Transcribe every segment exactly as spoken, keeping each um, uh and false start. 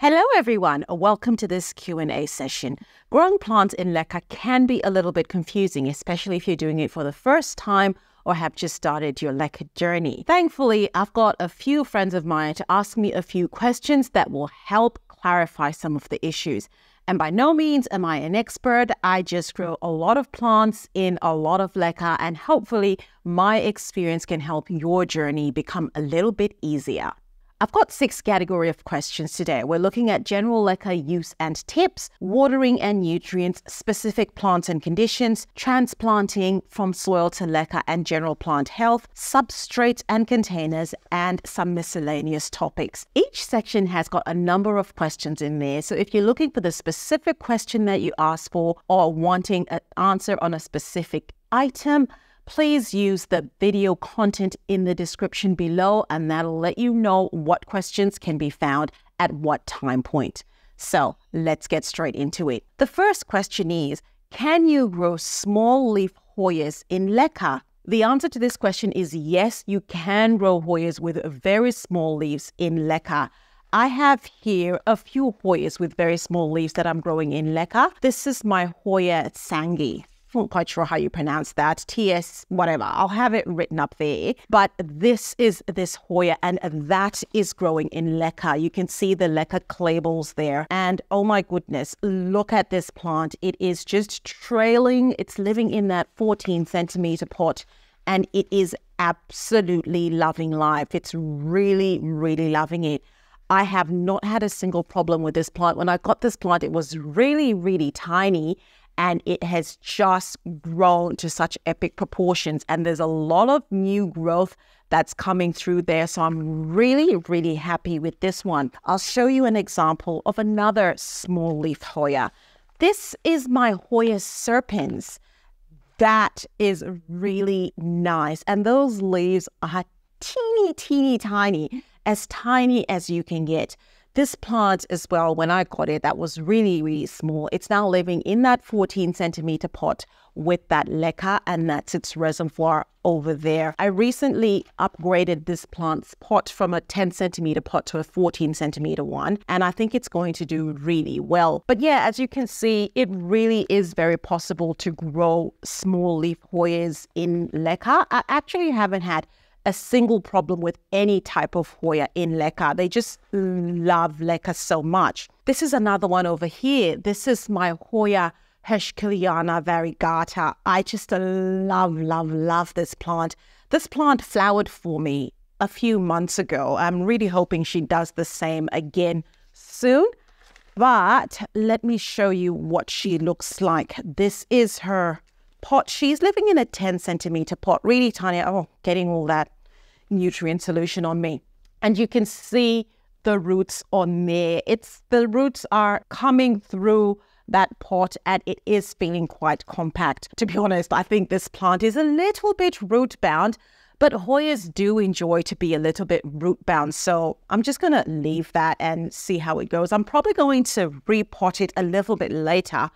Hello everyone, welcome to this Q and A session. Growing plants in Leca can be a little bit confusing, especially if you're doing it for the first time or have just started your Leca journey. Thankfully, I've got a few friends of mine to ask me a few questions that will help clarify some of the issues. And by no means am I an expert. I just grow a lot of plants in a lot of Leca, and hopefully my experience can help your journey become a little bit easier. I've got six categories of questions today. We're looking at general Leca use and tips, watering and nutrients, specific plants and conditions, transplanting from soil to Leca and general plant health, substrates and containers, and some miscellaneous topics. Each section has got a number of questions in there. So if you're looking for the specific question that you asked for or wanting an answer on a specific item, please use the video content in the description below, and that'll let you know what questions can be found at what time point. So let's get straight into it. The first question is, can you grow small leaf Hoyas in Leca? The answer to this question is yes, you can grow Hoyas with very small leaves in Leca. I have here a few Hoyas with very small leaves that I'm growing in Leca. This is my Hoya Sangi. I'm not quite sure how you pronounce that, T S whatever, I'll have it written up there. But this is this Hoya, and that is growing in Leca. You can see the Leca clay balls there. And oh my goodness, look at this plant. It is just trailing. It's living in that fourteen centimeter pot, and it is absolutely loving life. It's really, really loving it. I have not had a single problem with this plant. When I got this plant, it was really, really tiny, and it has just grown to such epic proportions. And there's a lot of new growth that's coming through there. So I'm really, really happy with this one. I'll show you an example of another small leaf Hoya. This is my Hoya Serpens. That is really nice. And those leaves are teeny, teeny, tiny, as tiny as you can get. This plant as well, when I got it, that was really, really small. It's now living in that fourteen centimeter pot with that Leca, and that's its reservoir over there. I recently upgraded this plant's pot from a ten centimeter pot to a fourteen centimeter one, and I think it's going to do really well. But yeah, as you can see, it really is very possible to grow small leaf Hoyas in Leca. I actually haven't had a single problem with any type of Hoya in Leca. They just love Leca so much. This is another one over here. This is my Hoya Heuschkeliana Variegata. I just love, love, love this plant. This plant flowered for me a few months ago. I'm really hoping she does the same again soon. But let me show you what she looks like. This is her pot. She's living in a ten centimeter pot, really tiny. Oh, getting all that nutrient solution on me, and you can see the roots on there. It's the roots are coming through that pot, and it is feeling quite compact. To be honest, I think this plant is a little bit root bound, but Hoyas do enjoy to be a little bit root bound, so I'm just gonna leave that and see how it goes. I'm probably going to repot it a little bit later,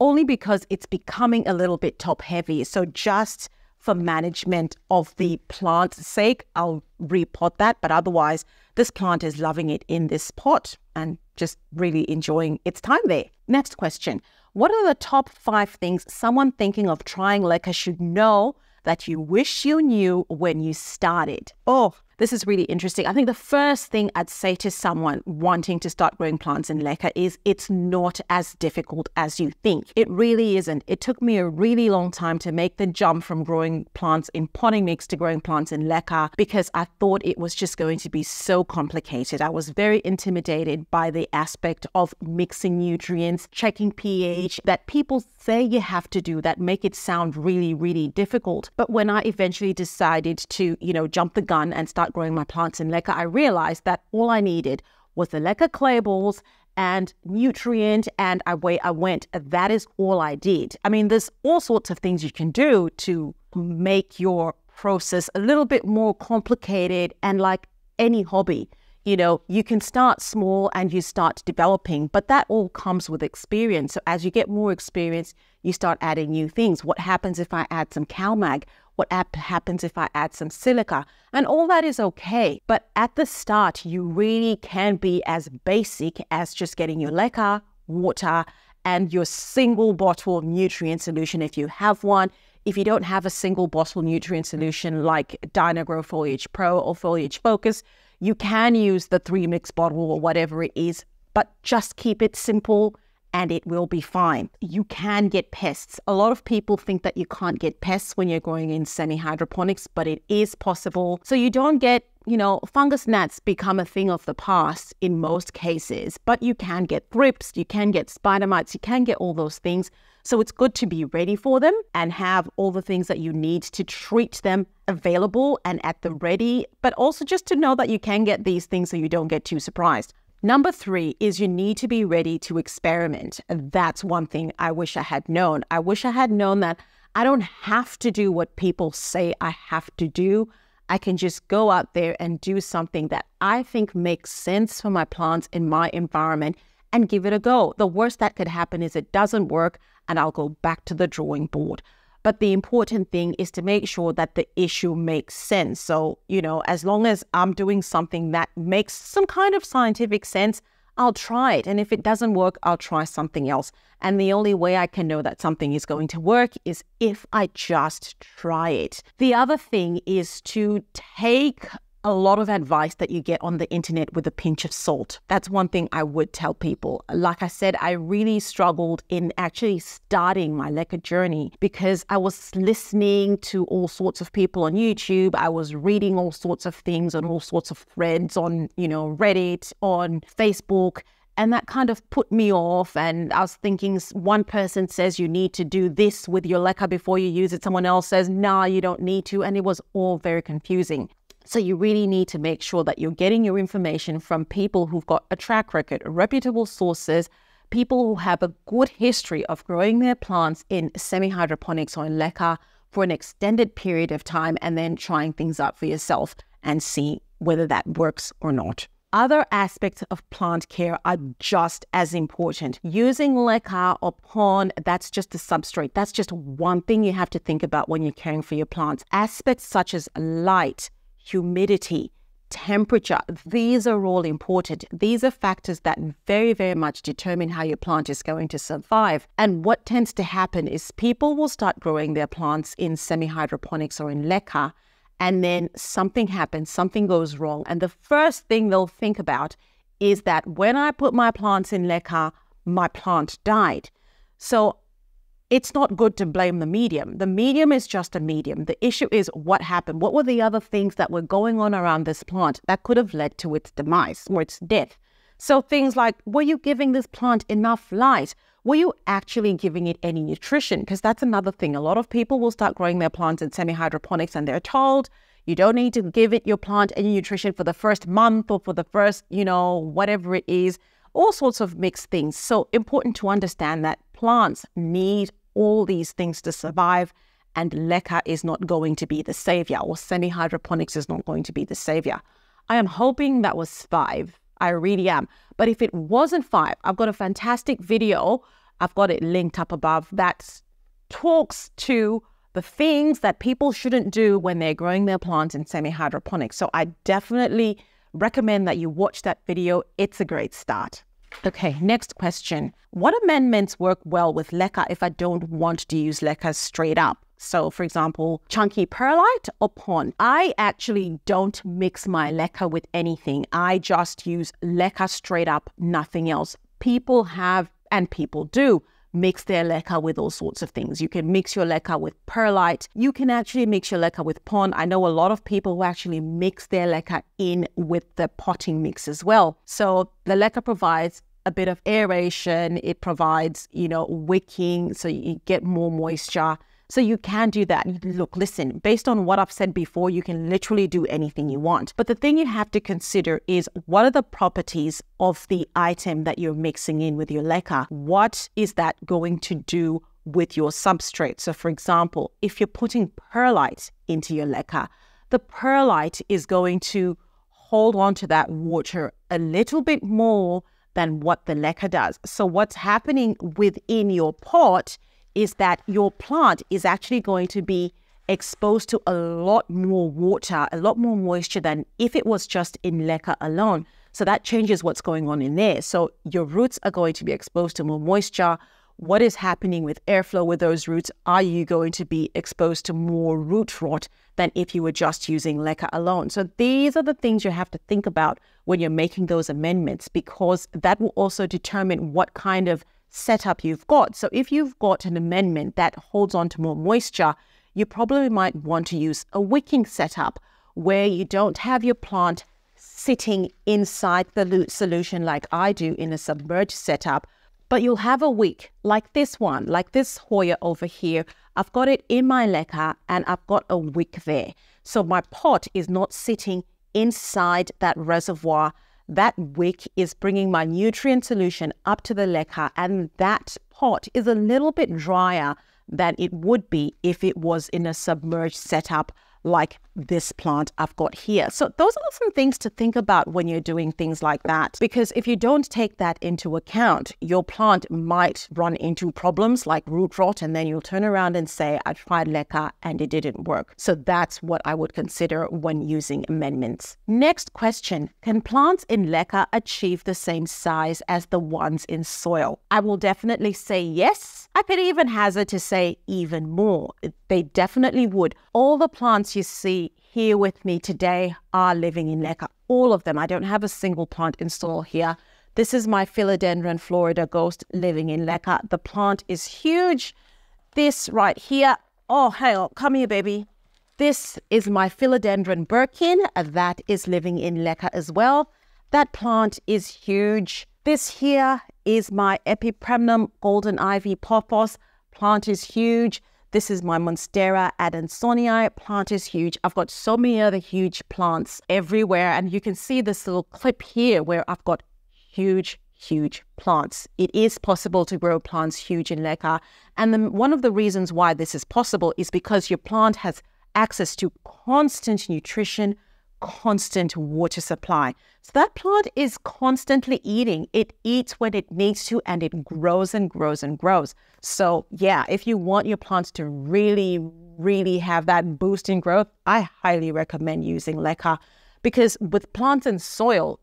only because it's becoming a little bit top heavy. So just for management of the plant's sake, I'll repot that. But otherwise, this plant is loving it in this pot and just really enjoying its time there. Next question. What are the top five things someone thinking of trying Leca should know that you wish you knew when you started? Oh, this is really interesting. I think the first thing I'd say to someone wanting to start growing plants in Leca is it's not as difficult as you think. It really isn't. It took me a really long time to make the jump from growing plants in potting mix to growing plants in Leca, because I thought it was just going to be so complicated. I was very intimidated by the aspect of mixing nutrients, checking pH, that people say you have to do that, make it sound really, really difficult. But when I eventually decided to, you know, jump the gun and start growing my plants in Leca, I realized that all I needed was the Leca clay balls and nutrient, and away I went. That is all I did. I mean, there's all sorts of things you can do to make your process a little bit more complicated, and like any hobby, you know, you can start small and you start developing, but that all comes with experience. So as you get more experience, you start adding new things. What happens if I add some CalMag? what happens if I add some silica, and all that is okay. But at the start, you really can be as basic as just getting your leca, water, and your single bottle nutrient solution if you have one. If you don't have a single bottle nutrient solution like DynaGro Foliage Pro or Foliage Focus, you can use the three mix bottle or whatever it is, but just keep it simple and it will be fine. You can get pests. A lot of people think that you can't get pests when you're growing in semi-hydroponics, but it is possible. So you don't get, you know, fungus gnats become a thing of the past in most cases, but you can get thrips, you can get spider mites, you can get all those things. So it's good to be ready for them and have all the things that you need to treat them available and at the ready, but also just to know that you can get these things so you don't get too surprised. Number three is you need to be ready to experiment. That's one thing I wish I had known. I wish I had known that I don't have to do what people say I have to do. I can just go out there and do something that I think makes sense for my plants in my environment and give it a go. The worst that could happen is it doesn't work and I'll go back to the drawing board. But the important thing is to make sure that the issue makes sense. So, you know, as long as I'm doing something that makes some kind of scientific sense, I'll try it. And if it doesn't work, I'll try something else. And the only way I can know that something is going to work is if I just try it. The other thing is to take a lot of advice that you get on the internet with a pinch of salt. That's one thing I would tell people. Like I said, I really struggled in actually starting my leca journey because I was listening to all sorts of people on YouTube. I was reading all sorts of things on all sorts of threads on, you know, Reddit, on Facebook. And that kind of put me off, and I was thinking one person says you need to do this with your leca before you use it. Someone else says, nah, you don't need to. And it was all very confusing. So you really need to make sure that you're getting your information from people who've got a track record, reputable sources, people who have a good history of growing their plants in semi-hydroponics or in leca for an extended period of time, and then trying things out for yourself and see whether that works or not. Other aspects of plant care are just as important. Using leca or pon, that's just the substrate. That's just one thing you have to think about when you're caring for your plants. Aspects such as light, humidity, temperature, these are all important. These are factors that very, very much determine how your plant is going to survive. And what tends to happen is people will start growing their plants in semi-hydroponics or in leca, and then something happens, something goes wrong. And the first thing they'll think about is that when I put my plants in leca, my plant died. So it's not good to blame the medium. The medium is just a medium. The issue is what happened. What were the other things that were going on around this plant that could have led to its demise or its death? So things like, were you giving this plant enough light? Were you actually giving it any nutrition? Because that's another thing. A lot of people will start growing their plants in semi-hydroponics and they're told you don't need to give it your plant any nutrition for the first month or for the first, you know, whatever it is. All sorts of mixed things. So important to understand that plants need all these things to survive, and leca is not going to be the savior, or semi-hydroponics is not going to be the savior. I am hoping that was five. I really am. But if it wasn't five, I've got a fantastic video. I've got it linked up above that talks to the things that people shouldn't do when they're growing their plants in semi-hydroponics. So I definitely recommend that you watch that video. It's a great start. Okay, next question. What amendments work well with leca if I don't want to use leca straight up? So for example, chunky perlite or pon. I actually don't mix my leca with anything. I just use leca straight up, nothing else. People have, and people do, mix their leca with all sorts of things. You can mix your leca with perlite. You can actually mix your leca with pon. I know a lot of people who actually mix their leca in with the potting mix as well. So the leca provides a bit of aeration. It provides, you know, wicking, so you get more moisture. So you can do that. Look, listen, based on what I've said before, you can literally do anything you want. But the thing you have to consider is what are the properties of the item that you're mixing in with your leca? What is that going to do with your substrate? So for example, if you're putting perlite into your leca, the perlite is going to hold on to that water a little bit more than what the leca does. So what's happening within your pot is that your plant is actually going to be exposed to a lot more water, a lot more moisture than if it was just in Leca alone. So that changes what's going on in there. So your roots are going to be exposed to more moisture. What is happening with airflow with those roots? Are you going to be exposed to more root rot than if you were just using Leca alone? So these are the things you have to think about when you're making those amendments, because that will also determine what kind of setup you've got. So if you've got an amendment that holds on to more moisture, you probably might want to use a wicking setup where you don't have your plant sitting inside the solution like I do in a submerged setup, but you'll have a wick like this one, like this Hoya over here. I've got it in my Leca and I've got a wick there. So my pot is not sitting inside that reservoir. That wick is bringing my nutrient solution up to the Leca, and that pot is a little bit drier than it would be if it was in a submerged setup like this plant I've got here. So those are some things to think about when you're doing things like that, because if you don't take that into account, your plant might run into problems like root rot, and then you'll turn around and say, I tried Leca and it didn't work. So that's what I would consider when using amendments. Next question, can plants in Leca achieve the same size as the ones in soil? I will definitely say yes. I could even hazard to say even more. They definitely would. All the plants you see here with me today are living in Leca. All of them. I don't have a single plant in soil here. This is my Philodendron Florida Ghost living in Leca. The plant is huge. This right here. Oh, hang on. Come here, baby. This is my Philodendron Birkin. That is living in Leca as well. That plant is huge. This here is my Epipremnum Golden Ivy Pothos. Plant is huge. This is my Monstera adansonii. Plant is huge. I've got so many other huge plants everywhere. And you can see this little clip here where I've got huge, huge plants. It is possible to grow plants huge in Leca. And the, one of the reasons why this is possible is because your plant has access to constant nutrition, constant water supply. So that plant is constantly eating. It eats when it needs to, and it grows and grows and grows. So yeah, if you want your plants to really, really have that boost in growth, I highly recommend using Leca, because with plants and soil,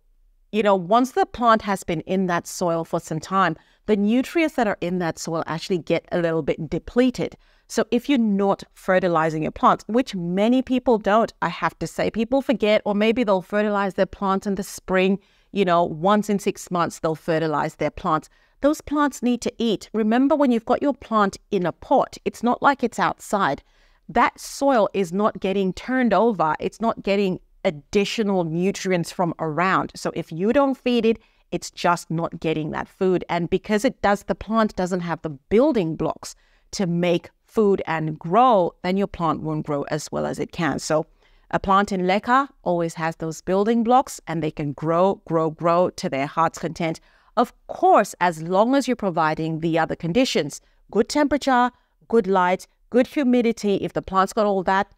you know, once the plant has been in that soil for some time, the nutrients that are in that soil actually get a little bit depleted. So if you're not fertilizing your plants, which many people don't, I have to say, people forget, or maybe they'll fertilize their plants in the spring, you know, once in six months, they'll fertilize their plants. Those plants need to eat. Remember, when you've got your plant in a pot, it's not like it's outside. That soil is not getting turned over. It's not getting additional nutrients from around. So if you don't feed it, it's just not getting that food. And because it does, the plant doesn't have the building blocks to make food and grow, then your plant won't grow as well as it can. So a plant in Leca always has those building blocks, and they can grow, grow, grow to their heart's content. Of course, as long as you're providing the other conditions, good temperature, good light, good humidity. If the plant's got all that,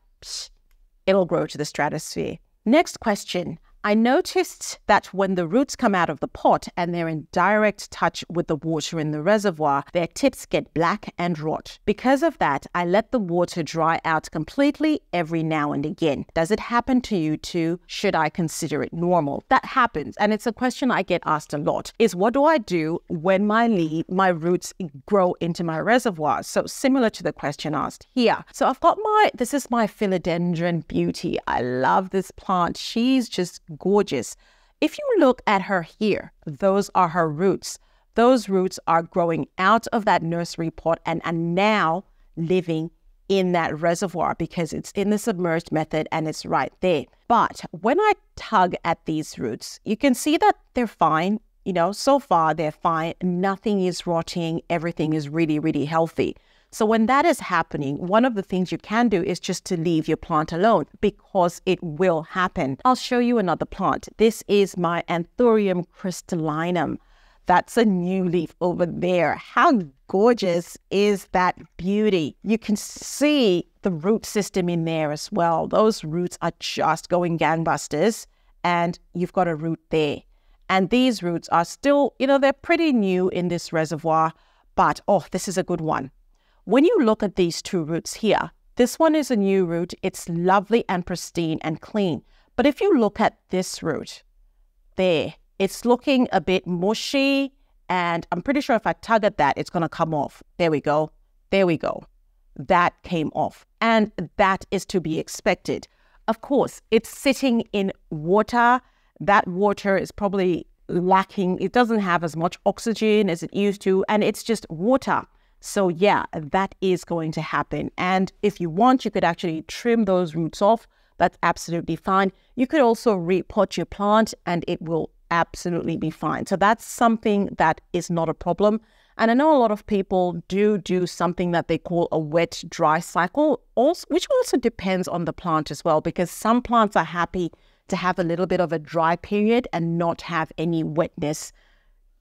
it'll grow to the stratosphere. Next question. I noticed that when the roots come out of the pot and they're in direct touch with the water in the reservoir, their tips get black and rot. Because of that, I let the water dry out completely every now and again. Does it happen to you too? Should I consider it normal? That happens, and it's a question I get asked a lot, is what do I do when my leaf, my roots grow into my reservoir? So similar to the question asked here. So I've got my, this is my Philodendron Beauty. I love this plant. She's just gorgeous. If you look at her here, those are her roots. Those roots are growing out of that nursery pot and are now living in that reservoir because it's in the submerged method and it's right there. But when I tug at these roots, you can see that they're fine. You know, so far they're fine. Nothing is rotting. Everything is really, really healthy. So when that is happening, one of the things you can do is just to leave your plant alone, because it will happen. I'll show you another plant. This is my Anthurium crystallinum. That's a new leaf over there. How gorgeous is that beauty? You can see the root system in there as well. Those roots are just going gangbusters, and you've got a root there. And these roots are still, you know, they're pretty new in this reservoir, but oh, this is a good one. When you look at these two roots here, This one is a new root. It's lovely and pristine and clean. But if you look at this root there, it's looking a bit mushy. And I'm pretty sure if I tug at that, it's going to come off. There we go. There we go. That came off. And that is to be expected. Of course, it's sitting in water. That water is probably lacking. It doesn't have as much oxygen as it used to. And it's just water. So yeah, that is going to happen. And if you want, you could actually trim those roots off. That's absolutely fine. You could also repot your plant and it will absolutely be fine. So that's something that is not a problem. And I know a lot of people do do something that they call a wet dry cycle, also, which also depends on the plant as well, because some plants are happy to have a little bit of a dry period and not have any wetness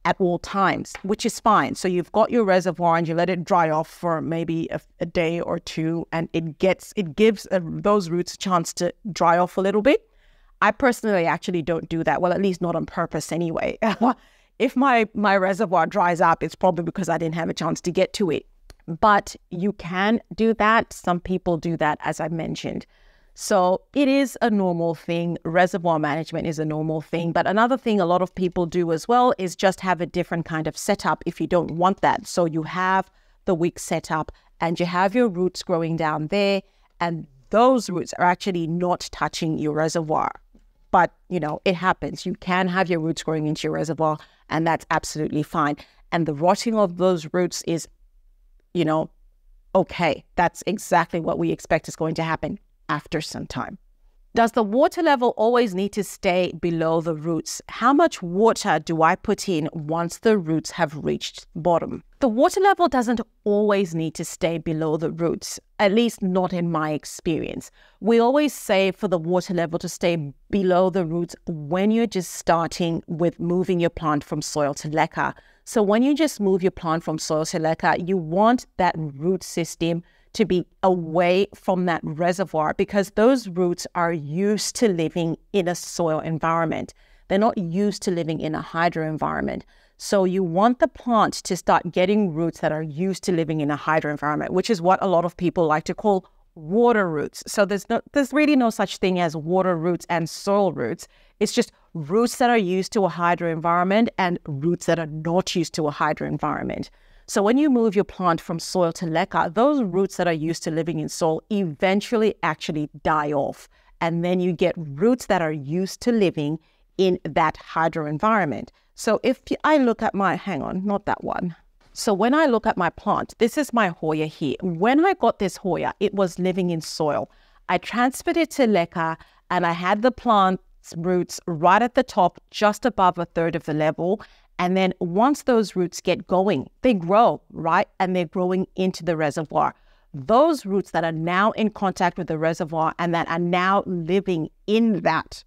at all times, which is fine. So you've got your reservoir and you let it dry off for maybe a, a day or two, and it gets it gives uh, those roots a chance to dry off a little bit. I personally actually don't do that. Well, at least not on purpose anyway. If my, my reservoir dries up, it's probably because I didn't have a chance to get to it. But you can do that. Some people do that, as I mentioned. So it is a normal thing. Reservoir management is a normal thing. But another thing a lot of people do as well is just have a different kind of setup if you don't want that. So you have the wick setup and you have your roots growing down there, and those roots are actually not touching your reservoir. But, you know, it happens. You can have your roots growing into your reservoir, and that's absolutely fine. And the rotting of those roots is, you know, okay. That's exactly what we expect is going to happen after some time. Does the water level always need to stay below the roots? How much water do I put in once the roots have reached bottom? The water level doesn't always need to stay below the roots, at least not in my experience. We always say for the water level to stay below the roots when you're just starting with moving your plant from soil to leca. So when you just move your plant from soil to leca, you want that root system to be away from that reservoir, because those roots are used to living in a soil environment. They're not used to living in a hydro environment. So you want the plant to start getting roots that are used to living in a hydro environment, which is what a lot of people like to call water roots. So there's no, there's really no such thing as water roots and soil roots. It's just roots that are used to a hydro environment and roots that are not used to a hydro environment. So when you move your plant from soil to leca, those roots that are used to living in soil eventually actually die off. And then you get roots that are used to living in that hydro environment. So if I look at my, hang on, not that one. So when I look at my plant, this is my Hoya here. When I got this Hoya, it was living in soil. I transferred it to leca and I had the plant's roots right at the top, just above a third of the level. And then once those roots get going, they grow, right? And they're growing into the reservoir. Those roots that are now in contact with the reservoir and that are now living in that,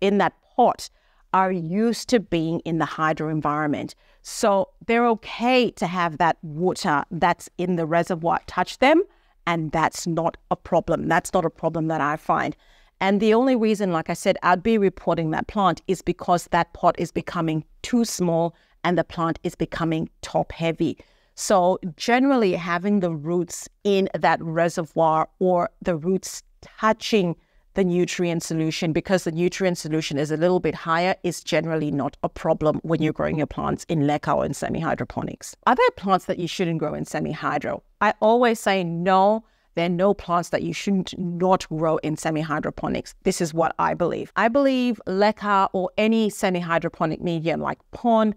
in that pot are used to being in the hydro environment. So they're okay to have that water that's in the reservoir touch them. And that's not a problem. That's not a problem that I find. And the only reason, like I said, I'd be repotting that plant is because that pot is becoming too small and the plant is becoming top heavy. So generally having the roots in that reservoir or the roots touching the nutrient solution, because the nutrient solution is a little bit higher, is generally not a problem when you're growing your plants in leca or in semi-hydroponics. Are there plants that you shouldn't grow in semi-hydro? I always say no. There are no plants that you shouldn't not grow in semi-hydroponics. This is what I believe. I believe leca or any semi-hydroponic medium like pon,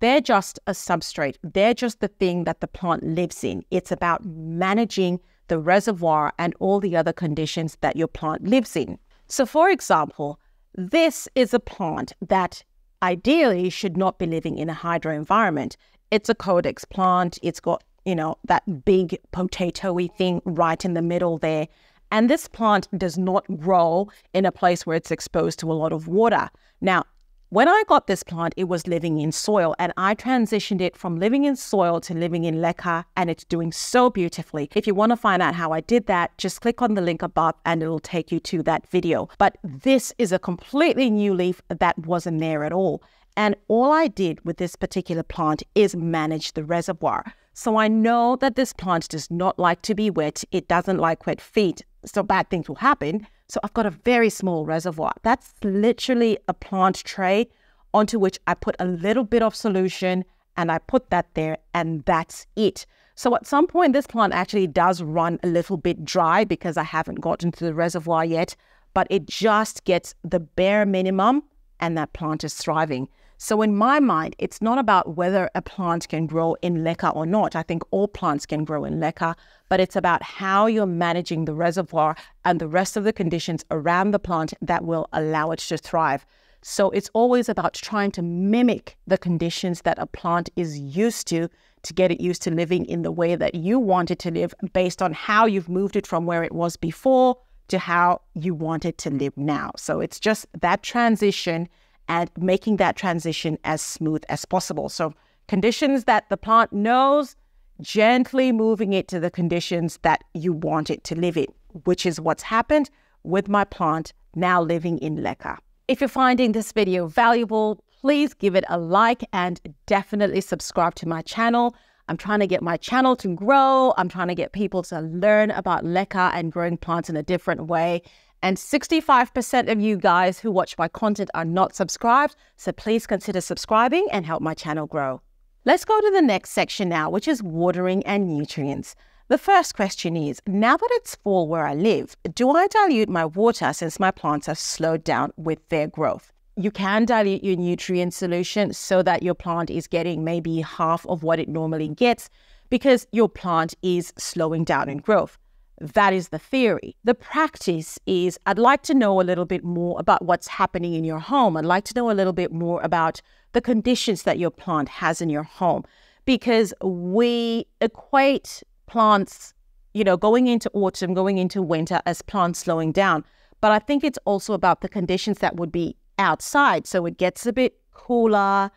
they're just a substrate. They're just the thing that the plant lives in. It's about managing the reservoir and all the other conditions that your plant lives in. So for example, this is a plant that ideally should not be living in a hydro environment. It's a Codex plant. It's got, you know, that big potato-y thing right in the middle there. And this plant does not grow in a place where it's exposed to a lot of water. Now, when I got this plant, it was living in soil, and I transitioned it from living in soil to living in leca, and it's doing so beautifully. If you want to find out how I did that, just click on the link above and it'll take you to that video. But this is a completely new leaf that wasn't there at all. And all I did with this particular plant is manage the reservoir. So I know that this plant does not like to be wet. It doesn't like wet feet, so bad things will happen. So I've got a very small reservoir. That's literally a plant tray onto which I put a little bit of solution, and I put that there, and that's it. So at some point, this plant actually does run a little bit dry because I haven't gotten to the reservoir yet, but it just gets the bare minimum and that plant is thriving. So in my mind, it's not about whether a plant can grow in Leca or not. I think all plants can grow in Leca, but it's about how you're managing the reservoir and the rest of the conditions around the plant that will allow it to thrive. So it's always about trying to mimic the conditions that a plant is used to, to get it used to living in the way that you want it to live based on how you've moved it from where it was before to how you want it to live now. So it's just that transition and making that transition as smooth as possible. So conditions that the plant knows, gently moving it to the conditions that you want it to live in, which is what's happened with my plant now living in Leca. If you're finding this video valuable, please give it a like and definitely subscribe to my channel. I'm trying to get my channel to grow. I'm trying to get people to learn about Leca and growing plants in a different way. And sixty-five percent of you guys who watch my content are not subscribed, so please consider subscribing and help my channel grow. Let's go to the next section now, which is watering and nutrients. The first question is, now that it's fall where I live, do I dilute my water since my plants have slowed down with their growth? You can dilute your nutrient solution so that your plant is getting maybe half of what it normally gets because your plant is slowing down in growth. That is the theory. The practice is, I'd like to know a little bit more about what's happening in your home. I'd like to know a little bit more about the conditions that your plant has in your home, because we equate plants, you know, going into autumn, going into winter as plants slowing down. But I think it's also about the conditions that would be outside. So it gets a bit cooler.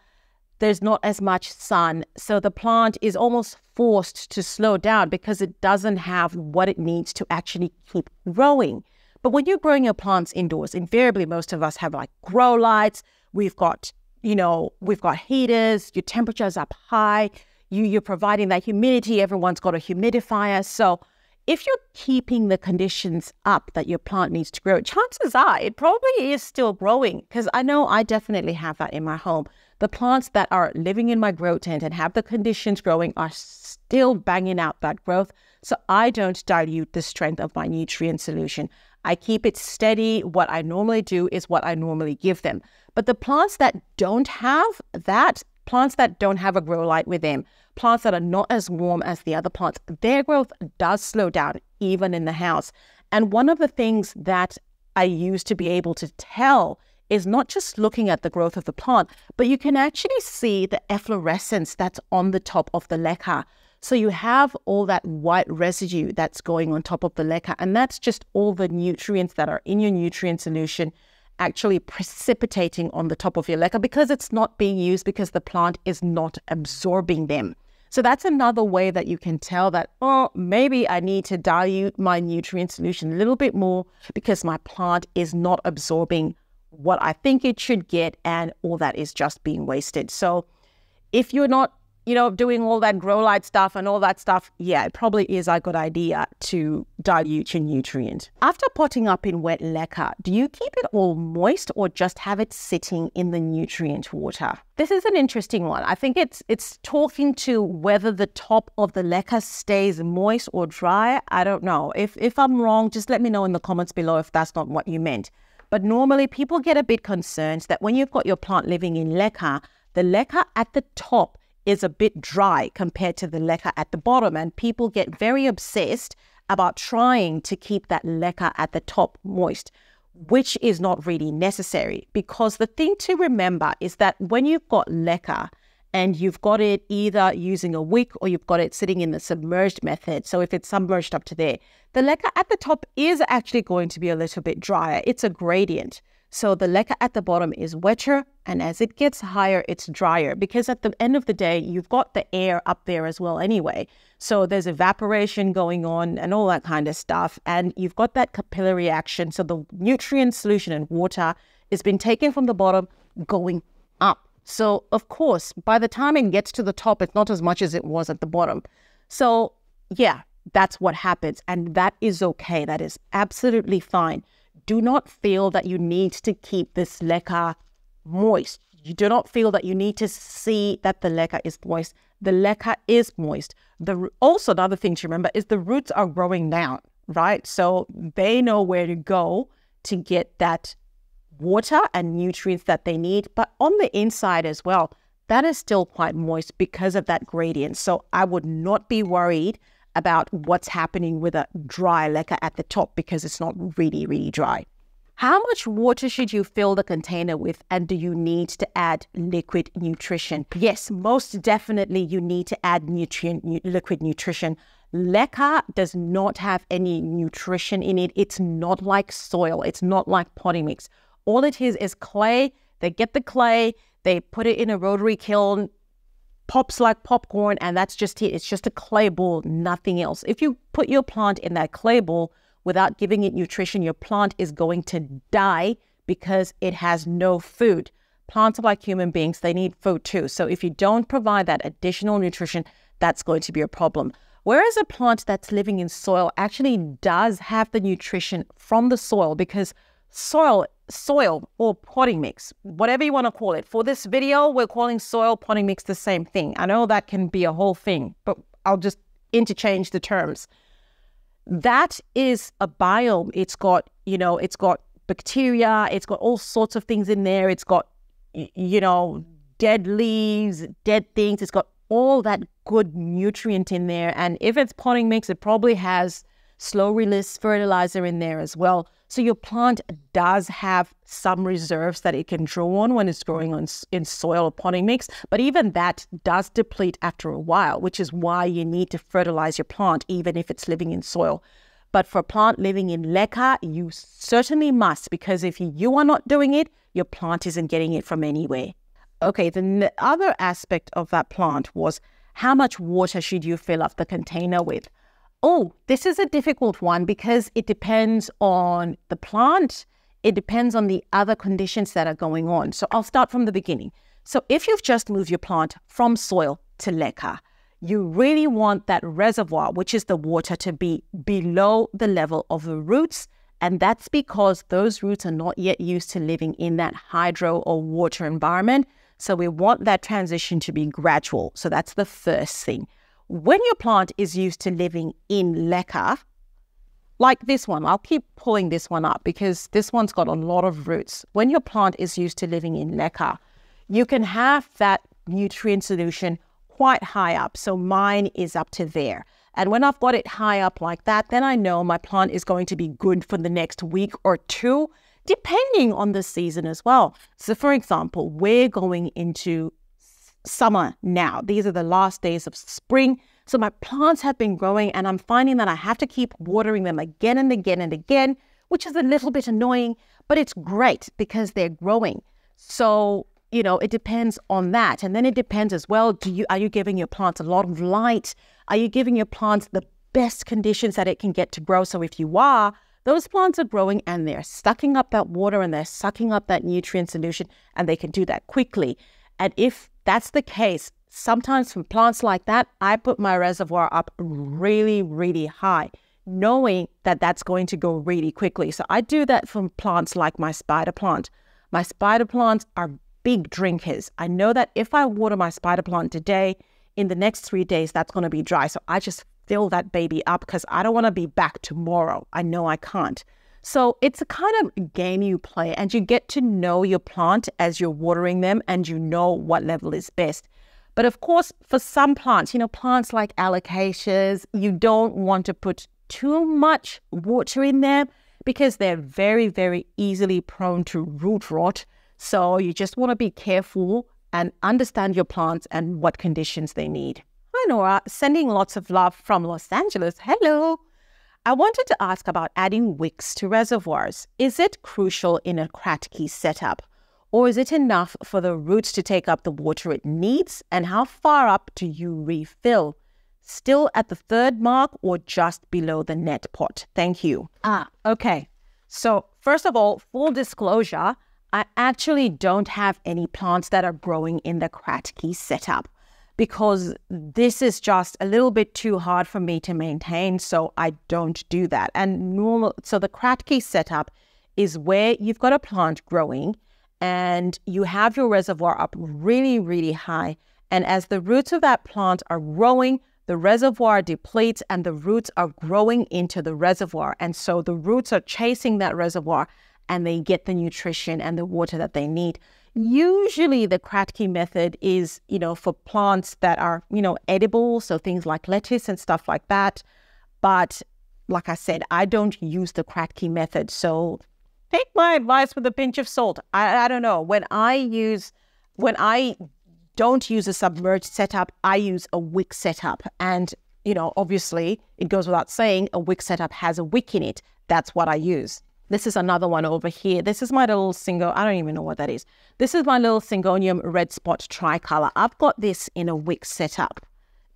There's not as much sun. So the plant is almost forced to slow down because it doesn't have what it needs to actually keep growing. But when you're growing your plants indoors, invariably most of us have like grow lights. We've got, you know, we've got heaters, your temperature's up high, you, you're providing that humidity, everyone's got a humidifier. So if you're keeping the conditions up that your plant needs to grow, chances are it probably is still growing, because I know I definitely have that in my home. The plants that are living in my grow tent and have the conditions growing are still banging out that growth. So I don't dilute the strength of my nutrient solution. I keep it steady. What I normally do is what I normally give them. But the plants that don't have that, plants that don't have a grow light with them, plants that are not as warm as the other plants, their growth does slow down even in the house. And one of the things that I use to be able to tell is not just looking at the growth of the plant, but you can actually see the efflorescence that's on the top of the leca. So you have all that white residue that's going on top of the leca, and that's just all the nutrients that are in your nutrient solution actually precipitating on the top of your leca because it's not being used, because the plant is not absorbing them. So that's another way that you can tell that, oh, maybe I need to dilute my nutrient solution a little bit more because my plant is not absorbing what I think it should get and all that is just being wasted. So if you're not, you know, doing all that grow light stuff and all that stuff, yeah, it probably is a good idea to dilute your nutrient. After potting up in wet leca, do you keep it all moist or just have it sitting in the nutrient water? This is an interesting one. I think it's it's talking to whether the top of the leca stays moist or dry. I don't know. If, if I'm wrong, just let me know in the comments below if that's not what you meant. But normally people get a bit concerned that when you've got your plant living in leca, the leca at the top is a bit dry compared to the leca at the bottom, and people get very obsessed about trying to keep that leca at the top moist, which is not really necessary, because the thing to remember is that when you've got leca and you've got it either using a wick or you've got it sitting in the submerged method, so if it's submerged up to there, the leca at the top is actually going to be a little bit drier. It's a gradient. So the leca at the bottom is wetter, and as it gets higher, it's drier, because at the end of the day, you've got the air up there as well anyway. So there's evaporation going on and all that kind of stuff, and you've got that capillary action. So the nutrient solution in water has been taken from the bottom going up. So, of course, by the time it gets to the top, it's not as much as it was at the bottom. So, yeah, that's what happens. And that is okay. That is absolutely fine. Do not feel that you need to keep this leca moist. You do not feel that you need to see that the leca is moist. The leca is moist. The, also, the other thing to remember is the roots are growing down, right? So they know where to go to get that water and nutrients that they need. But on the inside as well, that is still quite moist because of that gradient. So I would not be worried about what's happening with a dry leca at the top because it's not really, really dry. How much water should you fill the container with, and do you need to add liquid nutrition? Yes, most definitely you need to add nutrient, nu liquid nutrition. Leca does not have any nutrition in it. It's not like soil. It's not like potting mix. All it is is clay. They get the clay, they put it in a rotary kiln, pops like popcorn, and that's just it. It's just a clay ball, nothing else. If you put your plant in that clay ball, without giving it nutrition, your plant is going to die because it has no food. Plants are like human beings, they need food too. So if you don't provide that additional nutrition, that's going to be a problem. Whereas a plant that's living in soil actually does have the nutrition from the soil, because soil, soil or potting mix, whatever you want to call it. For this video, we're calling soil potting mix the same thing. I know that can be a whole thing, but I'll just interchange the terms. That is a biome. It's got, you know, it's got bacteria, it's got all sorts of things in there. It's got, you know, dead leaves, dead things. It's got all that good nutrient in there. And if it's potting mix, it probably has slow release fertilizer in there as well. So your plant does have some reserves that it can draw on when it's growing on, in soil or potting mix. But even that does deplete after a while, which is why you need to fertilize your plant, even if it's living in soil. But for a plant living in leca, you certainly must, because if you are not doing it, your plant isn't getting it from anywhere. Okay, then the other aspect of that plant was how much water should you fill up the container with? Oh, this is a difficult one because it depends on the plant. It depends on the other conditions that are going on. So I'll start from the beginning. So if you've just moved your plant from soil to leca, you really want that reservoir, which is the water, to be below the level of the roots. And that's because those roots are not yet used to living in that hydro or water environment. So we want that transition to be gradual. So that's the first thing. When your plant is used to living in leca, like this one, I'll keep pulling this one up because this one's got a lot of roots. When your plant is used to living in leca, you can have that nutrient solution quite high up. So mine is up to there. And when I've got it high up like that, then I know my plant is going to be good for the next week or two, depending on the season as well. So for example, we're going into summer now. These are the last days of spring. So my plants have been growing and I'm finding that I have to keep watering them again and again and again, which is a little bit annoying, but it's great because they're growing. So, you know, it depends on that. And then it depends as well. Do you, are you giving your plants a lot of light? Are you giving your plants the best conditions that it can get to grow? So if you are, those plants are growing and they're sucking up that water and they're sucking up that nutrient solution, and they can do that quickly. And if that's the case, sometimes for plants like that, I put my reservoir up really, really high, knowing that that's going to go really quickly. So I do that for plants like my spider plant. My spider plants are big drinkers. I know that if I water my spider plant today, in the next three days, that's going to be dry. So I just fill that baby up because I don't want to be back tomorrow. I know I can't. So it's a kind of game you play, and you get to know your plant as you're watering them, and you know what level is best. But of course, for some plants, you know, plants like alocasias, you don't want to put too much water in them because they're very, very easily prone to root rot. So you just want to be careful and understand your plants and what conditions they need. Hi, Nora, sending lots of love from Los Angeles. Hello. I wanted to ask about adding wicks to reservoirs. Is it crucial in a Kratky setup, or is it enough for the roots to take up the water it needs? And how far up do you refill? Still at the third mark or just below the net pot? Thank you. Ah, okay. So first of all, full disclosure, I actually don't have any plants that are growing in the Kratky setup because this is just a little bit too hard for me to maintain, so I don't do that. And normal, so the Kratky setup is where you've got a plant growing and you have your reservoir up really, really high. And as the roots of that plant are growing, the reservoir depletes and the roots are growing into the reservoir. And so the roots are chasing that reservoir and they get the nutrition and the water that they need. Usually the Kratky method is, you know, for plants that are, you know, edible. So things like lettuce and stuff like that. But like I said, I don't use the Kratky method. So take my advice with a pinch of salt. I, I don't know. When I use, when I don't use a submerged setup, I use a wick setup. And, you know, obviously it goes without saying, a wick setup has a wick in it. That's what I use. This is another one over here. This is my little Syngonium. I don't even know what that is. This is my little Syngonium red spot tricolor. I've got this in a wick setup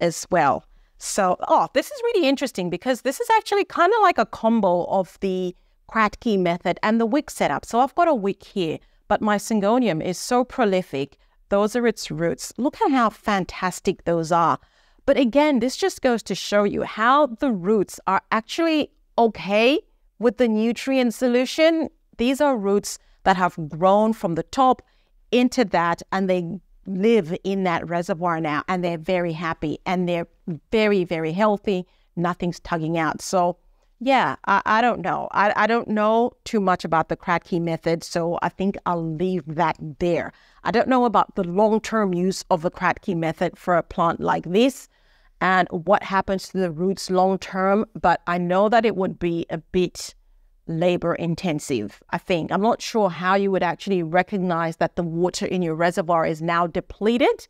as well. So, oh, this is really interesting because this is actually kind of like a combo of the Kratky method and the wick setup. So I've got a wick here, but my Syngonium is so prolific. Those are its roots. Look at how fantastic those are. But again, this just goes to show you how the roots are actually okay with the nutrient solution. These are roots that have grown from the top into that, and they live in that reservoir now, and they're very happy and they're very, very healthy. Nothing's tugging out. So yeah, I, I don't know. I, I don't know too much about the Kratky method, so I think I'll leave that there. I don't know about the long-term use of the Kratky method for a plant like this, and what happens to the roots long term, but I know that it would be a bit labor intensive, I think. I'm not sure how you would actually recognize that the water in your reservoir is now depleted.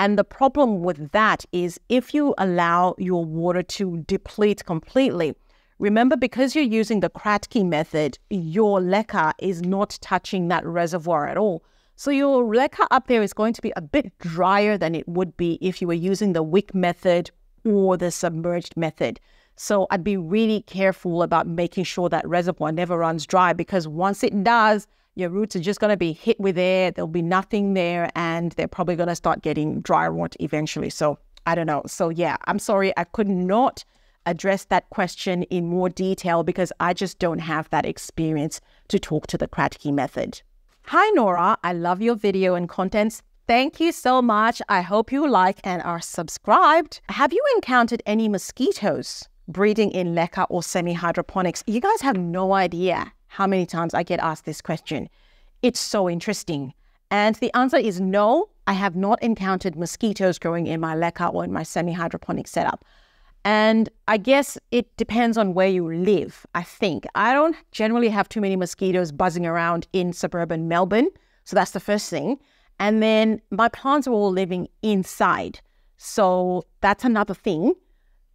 And the problem with that is if you allow your water to deplete completely, remember, because you're using the Kratky method, your leca is not touching that reservoir at all. So your leca up there is going to be a bit drier than it would be if you were using the wick method or the submerged method. So I'd be really careful about making sure that reservoir never runs dry, because once it does, your roots are just going to be hit with air. There'll be nothing there, and they're probably going to start getting dry rot eventually. So I don't know. So yeah, I'm sorry, I could not address that question in more detail because I just don't have that experience to talk to the Kratky method. Hi Nora, I love your video and contents. Thank you so much. I hope you like and are subscribed. Have you encountered any mosquitoes breeding in leca or semi-hydroponics? You guys have no idea how many times I get asked this question. It's so interesting. And the answer is no, I have not encountered mosquitoes growing in my leca or in my semi-hydroponic setup. And I guess it depends on where you live, I think. I don't generally have too many mosquitoes buzzing around in suburban Melbourne. So that's the first thing. And then my plants are all living inside. So that's another thing.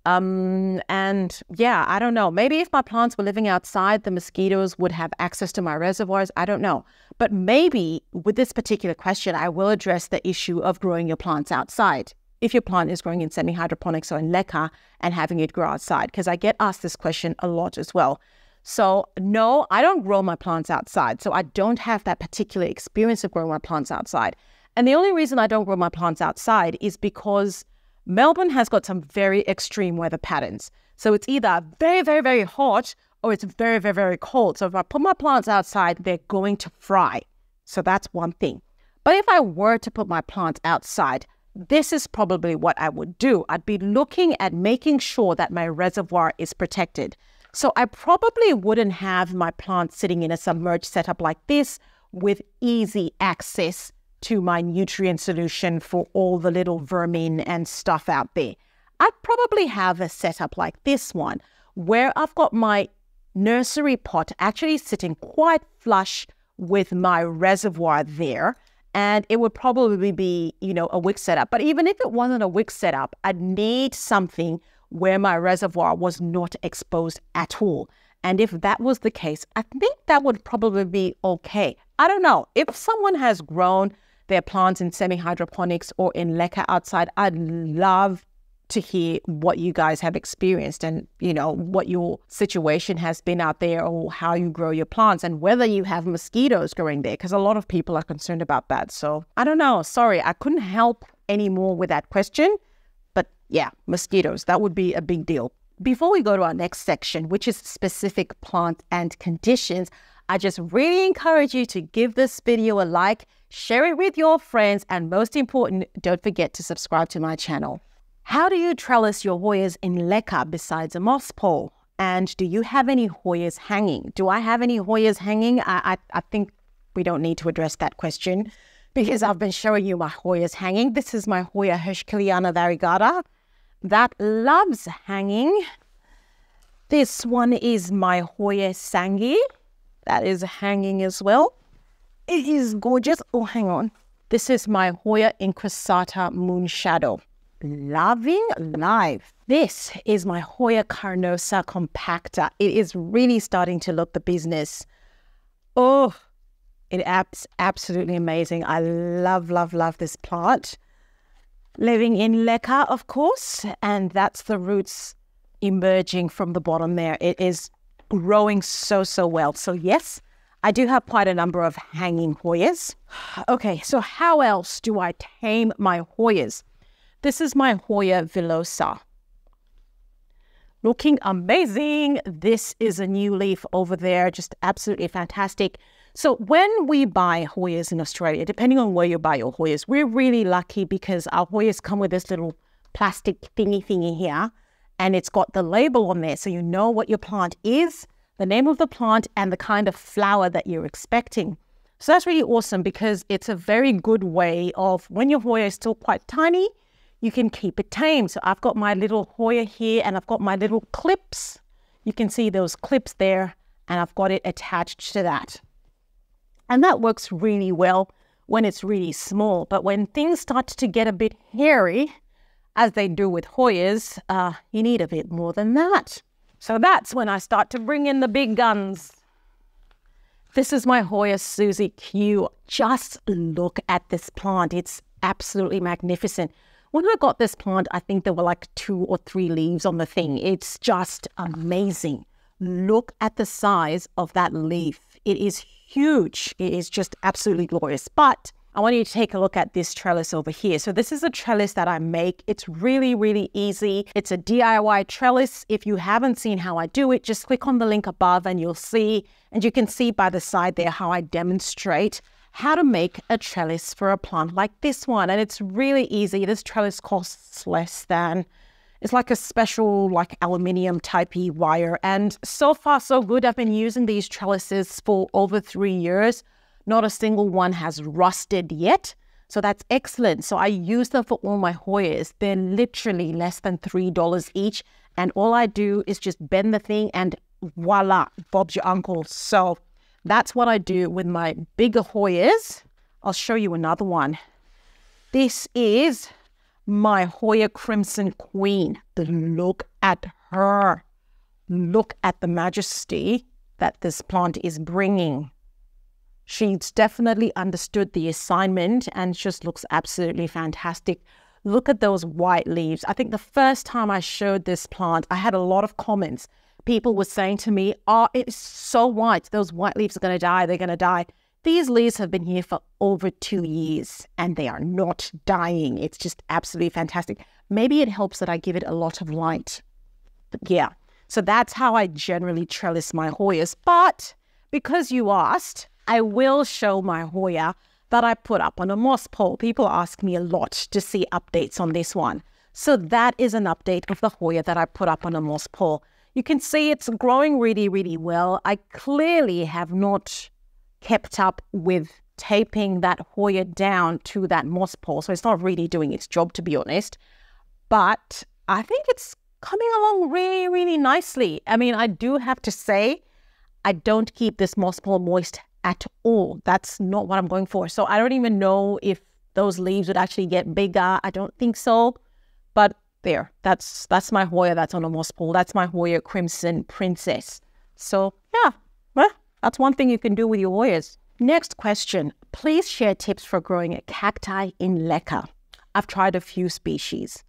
Um, and yeah, I don't know. Maybe if my plants were living outside, the mosquitoes would have access to my reservoirs. I don't know. But maybe with this particular question, I will address the issue of growing your plants outside, if your plant is growing in semi-hydroponics or in leca and having it grow outside, because I get asked this question a lot as well. So no, I don't grow my plants outside. So I don't have that particular experience of growing my plants outside. And the only reason I don't grow my plants outside is because Melbourne has got some very extreme weather patterns. So it's either very, very, very hot or it's very, very, very cold. So if I put my plants outside, they're going to fry. So that's one thing. But if I were to put my plants outside, this is probably what I would do. I'd be looking at making sure that my reservoir is protected. So I probably wouldn't have my plant sitting in a submerged setup like this with easy access to my nutrient solution for all the little vermin and stuff out there. I'd probably have a setup like this one where I've got my nursery pot actually sitting quite flush with my reservoir there. And it would probably be, you know, a wick setup. But even if it wasn't a wick setup, I'd need something where my reservoir was not exposed at all. And if that was the case, I think that would probably be okay. I don't know. If someone has grown their plants in semi-hydroponics or in leca outside, I'd love to hear what you guys have experienced and, you know, what your situation has been out there or how you grow your plants and whether you have mosquitoes growing there, because a lot of people are concerned about that. So I don't know. Sorry, I couldn't help any more with that question. But yeah, mosquitoes, that would be a big deal. Before we go to our next section, which is specific plant and conditions, I just really encourage you to give this video a like, share it with your friends, and most important, don't forget to subscribe to my channel. How do you trellis your Hoyas in Leca besides a moss pole? And do you have any Hoyas hanging? Do I have any Hoyas hanging? I, I, I think we don't need to address that question because I've been showing you my Hoyas hanging. This is my Hoya Heuschkeliana Variegata that loves hanging. This one is my Hoya Sangi that is hanging as well. It is gorgeous. Oh, hang on. This is my Hoya Incrasata Moon Shadow. Loving life. This is my Hoya Carnosa Compacta. It is really starting to look the business. Oh, it's absolutely amazing. I love, love, love this plant. Living in Leca, of course, and that's the roots emerging from the bottom there. It is growing so, so well. So yes, I do have quite a number of hanging Hoyas. Okay, so how else do I tame my Hoyas? This is my Hoya Villosa. Looking amazing. This is a new leaf over there. Just absolutely fantastic. So when we buy Hoyas in Australia, depending on where you buy your Hoyas, we're really lucky because our Hoyas come with this little plastic thingy thingy here, and it's got the label on there. So you know what your plant is, the name of the plant, and the kind of flower that you're expecting. So that's really awesome because it's a very good way of, when your Hoya is still quite tiny, you can keep it tame. So I've got my little Hoya here and I've got my little clips. You can see those clips there and I've got it attached to that. And that works really well when it's really small. But when things start to get a bit hairy, as they do with Hoyas, uh, you need a bit more than that. So that's when I start to bring in the big guns. This is my Hoya Susie Q. Just look at this plant. It's absolutely magnificent. When I got this plant, I think there were like two or three leaves on the thing. It's just amazing. Look at the size of that leaf. It is huge. It is just absolutely glorious. But I want you to take a look at this trellis over here. So this is a trellis that I make. It's really, really easy. It's a D I Y trellis. If you haven't seen how I do it, just click on the link above and you'll see. And you can see by the side there how I demonstrate how to make a trellis for a plant like this one. And it's really easy. This trellis costs less than, it's like a special like aluminium typey wire. And so far so good. I've been using these trellises for over three years. Not a single one has rusted yet. So that's excellent. So I use them for all my Hoyas. They're literally less than three dollars each. And all I do is just bend the thing and voila, Bob's your uncle. So that's what I do with my bigger Hoyas. I'll show you another one. This is my Hoya Crimson Queen. Look at her. Look at the majesty that this plant is bringing. She's definitely understood the assignment and just looks absolutely fantastic. Look at those white leaves. I think the first time I showed this plant, I had a lot of comments. People were saying to me, oh, it's so white. Those white leaves are going to die. They're going to die. These leaves have been here for over two years and they are not dying. It's just absolutely fantastic. Maybe it helps that I give it a lot of light. But yeah, so that's how I generally trellis my Hoyas. But because you asked, I will show my Hoya that I put up on a moss pole. People ask me a lot to see updates on this one. So that is an update of the Hoya that I put up on a moss pole. You can see it's growing really, really well. I clearly have not kept up with taping that Hoya down to that moss pole. So it's not really doing its job, to be honest. But I think it's coming along really, really nicely. I mean, I do have to say, I don't keep this moss pole moist at all. That's not what I'm going for. So I don't even know if those leaves would actually get bigger. I don't think so. But there, that's that's my Hoya that's on a moss pole. That's my Hoya Crimson Princess. So yeah, well, that's one thing you can do with your Hoyas. Next question. Please share tips for growing a cacti in Leca. I've tried a few species.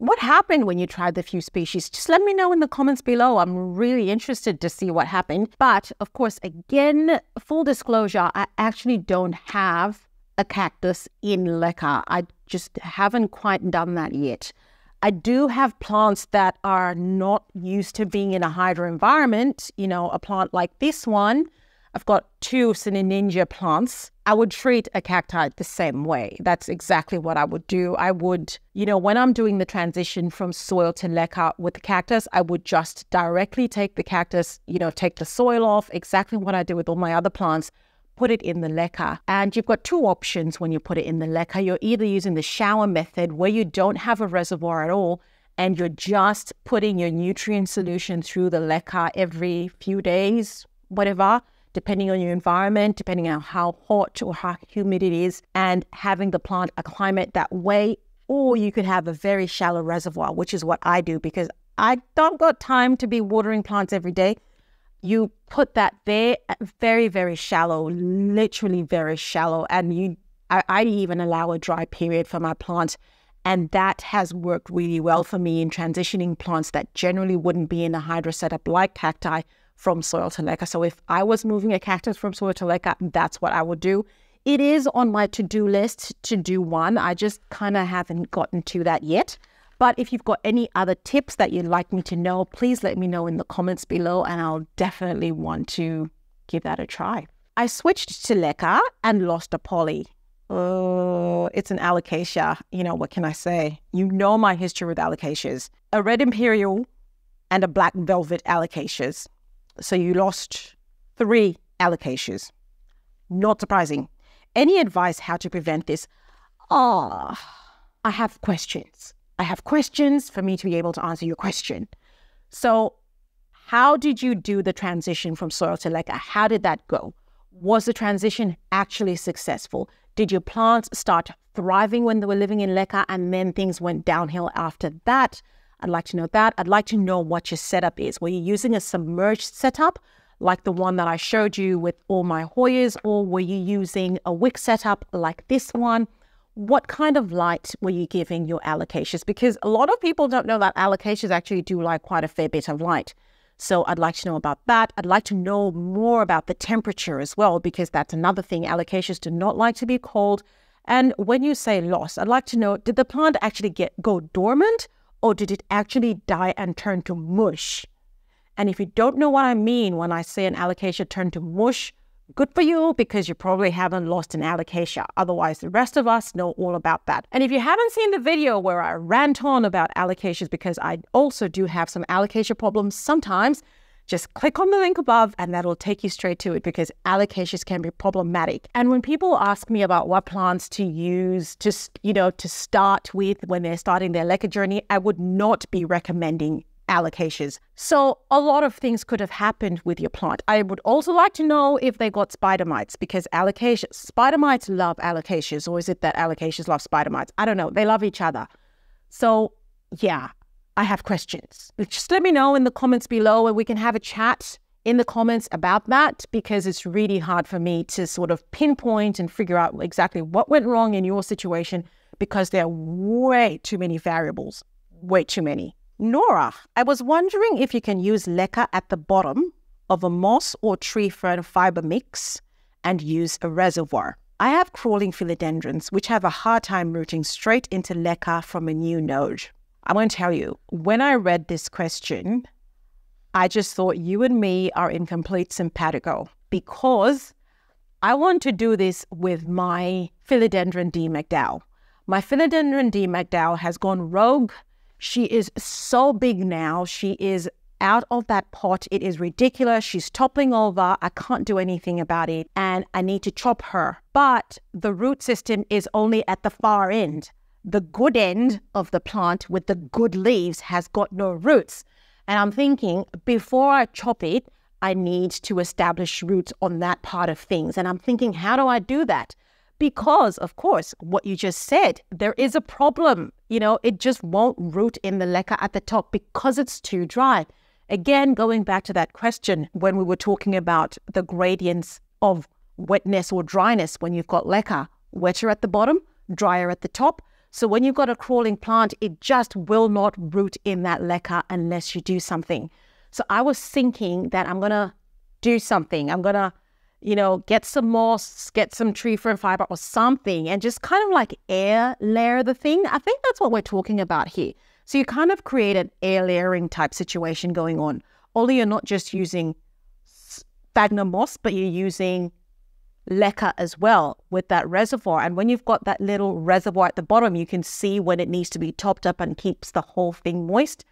what happened when you tried the few species? Just let me know in the comments below. I'm really interested to see what happened. But of course, again, full disclosure, I actually don't have a cactus in Leca. I just haven't quite done that yet. I do have plants that are not used to being in a hydro environment. You know, a plant like this one, I've got two Syngonium plants. I would treat a cacti the same way. That's exactly what I would do. I would, you know, when I'm doing the transition from soil to leca with the cactus, I would just directly take the cactus, you know, take the soil off, exactly what I do with all my other plants, put it in the leca. And you've got two options when you put it in the leca. You're either using the shower method where you don't have a reservoir at all, and you're just putting your nutrient solution through the leca every few days, whatever, depending on your environment, depending on how hot or how humid it is, and having the plant acclimate that way. Or you could have a very shallow reservoir, which is what I do because I don't got time to be watering plants every day. You put that there at very, very shallow, literally very shallow. And you, I, I even allow a dry period for my plant. And that has worked really well for me in transitioning plants that generally wouldn't be in a hydro setup like cacti from soil to leca. So if I was moving a cactus from soil to leca, that's what I would do. It is on my to-do list to do one. I just kind of haven't gotten to that yet. But if you've got any other tips that you'd like me to know, please let me know in the comments below and I'll definitely want to give that a try. I switched to leca and lost a poly. Oh, it's an alocasia. You know, what can I say? You know my history with alocasias. A red imperial and a black velvet alocasias. So you lost three alocasias. Not surprising. Any advice how to prevent this? Ah, oh, I have questions. I have questions for me to be able to answer your question. So how did you do the transition from soil to leca? How did that go? Was the transition actually successful? Did your plants start thriving when they were living in leca and then things went downhill after that? I'd like to know that. I'd like to know what your setup is. Were you using a submerged setup like the one that I showed you with all my Hoyas, or were you using a wick setup like this one? What kind of light were you giving your alocasias? Because a lot of people don't know that alocasias actually do like quite a fair bit of light. So I'd like to know about that. I'd like to know more about the temperature as well, because that's another thing. Alocasias do not like to be cold. And when you say lost, I'd like to know, did the plant actually get go dormant? Or did it actually die and turn to mush? And if you don't know what I mean when I say an alocasia turned to mush, good for you, because you probably haven't lost an alocasia. Otherwise, the rest of us know all about that. And if you haven't seen the video where I rant on about alocasias, because I also do have some alocasia problems sometimes, just click on the link above and that'll take you straight to it, because alocasias can be problematic. And when people ask me about what plants to use to, you know, to start with when they're starting their leca journey, I would not be recommending alocasias. So a lot of things could have happened with your plant. I would also like to know if they got spider mites, because alocasias, spider mites love alocasias, or is it that alocasias love spider mites? I don't know. They love each other. So yeah. I have questions. Just let me know in the comments below and we can have a chat in the comments about that, because it's really hard for me to sort of pinpoint and figure out exactly what went wrong in your situation, because there are way too many variables, way too many. Nora, I was wondering if you can use leca at the bottom of a moss or tree fern fiber mix and use a reservoir. I have crawling philodendrons which have a hard time rooting straight into leca from a new node. I won't tell you, when I read this question, I just thought you and me are in complete simpatico, because I want to do this with my Philodendron Dean McDowell. My Philodendron Dean McDowell has gone rogue. She is so big now. She is out of that pot. It is ridiculous. She's toppling over. I can't do anything about it and I need to chop her. But the root system is only at the far end. The good end of the plant with the good leaves has got no roots. And I'm thinking, before I chop it, I need to establish roots on that part of things. And I'm thinking, how do I do that? Because, of course, what you just said, there is a problem. You know, it just won't root in the leca at the top because it's too dry. Again, going back to that question when we were talking about the gradients of wetness or dryness when you've got leca. Wetter at the bottom, drier at the top. So when you've got a crawling plant, it just will not root in that leca unless you do something. So I was thinking that I'm going to do something. I'm going to, you know, get some moss, get some tree fern fiber or something, and just kind of like air layer the thing. I think that's what we're talking about here. So you kind of create an air layering type situation going on. Only you're not just using sphagnum moss, but you're using leca as well with that reservoir. And when you've got that little reservoir at the bottom, you can see when it needs to be topped up and keeps the whole thing moist.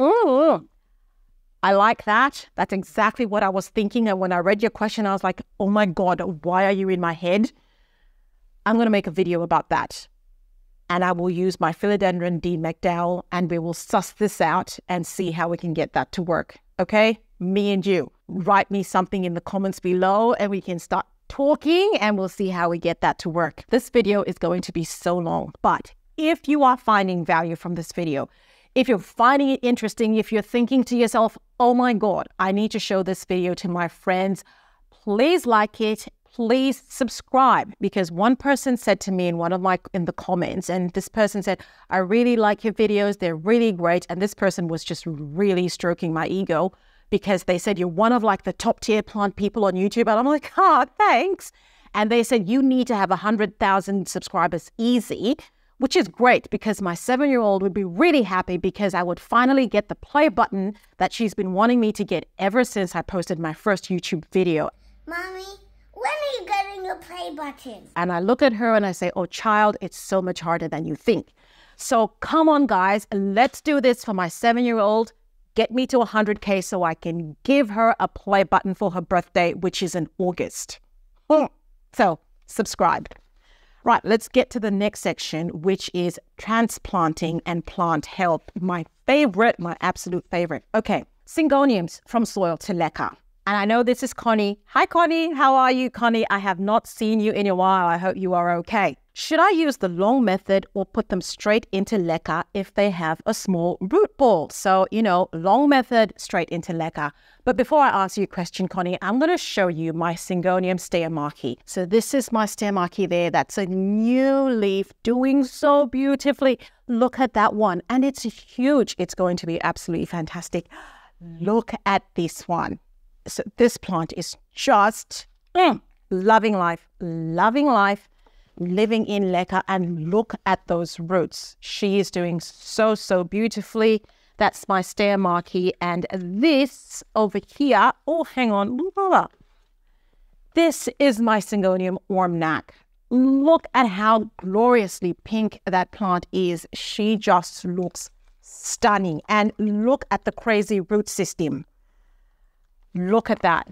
Ooh, I like that. That's exactly what I was thinking. And when I read your question, I was like, oh my God, why are you in my head? I'm going to make a video about that. And I will use my Philodendron Dean McDowell, and we will suss this out and see how we can get that to work. Okay, me and you. Write me something in the comments below and we can start talking, and we'll see how we get that to work. This video is going to be so long, but if you are finding value from this video, if you're finding it interesting, if you're thinking to yourself, oh my God, I need to show this video to my friends, please like it, please subscribe. Because one person said to me in one of my, in the comments, and this person said, I really like your videos, they're really great. And this person was just really stroking my ego, because they said, you're one of like the top tier plant people on YouTube. And I'm like, ah, oh, thanks. And they said, you need to have one hundred thousand subscribers easy, which is great, because my seven-year-old would be really happy, because I would finally get the play button that she's been wanting me to get ever since I posted my first YouTube video. Mommy, when are you getting the play button? And I look at her and I say, oh, child, it's so much harder than you think. So come on, guys, let's do this for my seven-year-old. Get me to one hundred K so I can give her a play button for her birthday, which is in August. So subscribe. Right, let's get to the next section, which is transplanting and plant health. My favorite, my absolute favorite. Okay, Syngoniums from soil to leca. And I know this is Connie. Hi, Connie. How are you, Connie? I have not seen you in a while. I hope you are okay. Should I use the long method or put them straight into leca if they have a small root ball? So, you know, long method, straight into leca. But before I ask you a question, Connie, I'm going to show you my Syngonium stemarchii. So this is my stemarchii there. That's a new leaf doing so beautifully. Look at that one. And it's huge. It's going to be absolutely fantastic. Look at this one. So this plant is just mm, loving life, loving life. Living in leca, and look at those roots. She is doing so, so beautifully. That's my stemarchii. And this over here, oh, hang on. This is my Syngonium ormnac. Look at how gloriously pink that plant is. She just looks stunning. And look at the crazy root system. Look at that.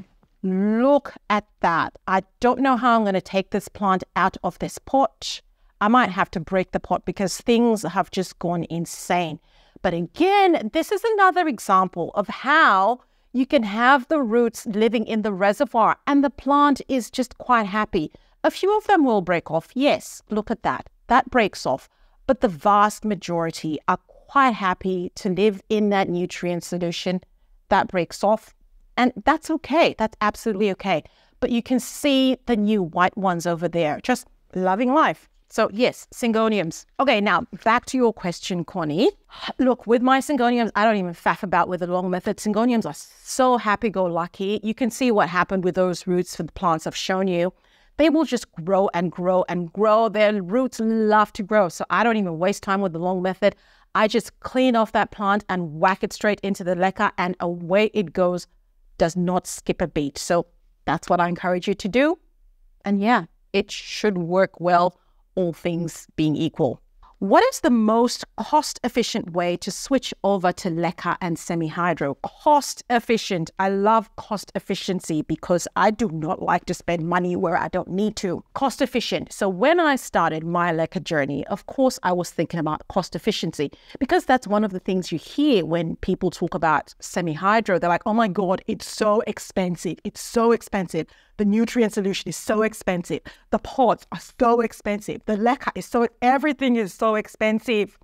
Look at that. I don't know how I'm going to take this plant out of this pot. I might have to break the pot because things have just gone insane. But again, this is another example of how you can have the roots living in the reservoir and the plant is just quite happy. A few of them will break off. Yes, look at that. That breaks off. But the vast majority are quite happy to live in that nutrient solution. That breaks off. And that's okay. That's absolutely okay. But you can see the new white ones over there, just loving life. So yes, Syngoniums. Okay, now back to your question, Connie. Look, with my Syngoniums, I don't even faff about with the long method. Syngoniums are so happy-go-lucky. You can see what happened with those roots for the plants I've shown you. They will just grow and grow and grow. Their roots love to grow. So I don't even waste time with the long method. I just clean off that plant and whack it straight into the leca, and away it goes. Does not skip a beat. So that's what I encourage you to do. And yeah, it should work well, all things being equal. What is the most cost-efficient way to switch over to leca and semi-hydro? Cost-efficient. I love cost efficiency because I do not like to spend money where I don't need to. Cost-efficient. So when I started my leca journey, of course, I was thinking about cost efficiency, because that's one of the things you hear when people talk about semi-hydro. They're like, oh my God, it's so expensive. It's so expensive. The nutrient solution is so expensive. The pots are so expensive. The leca is so, everything is so expensive,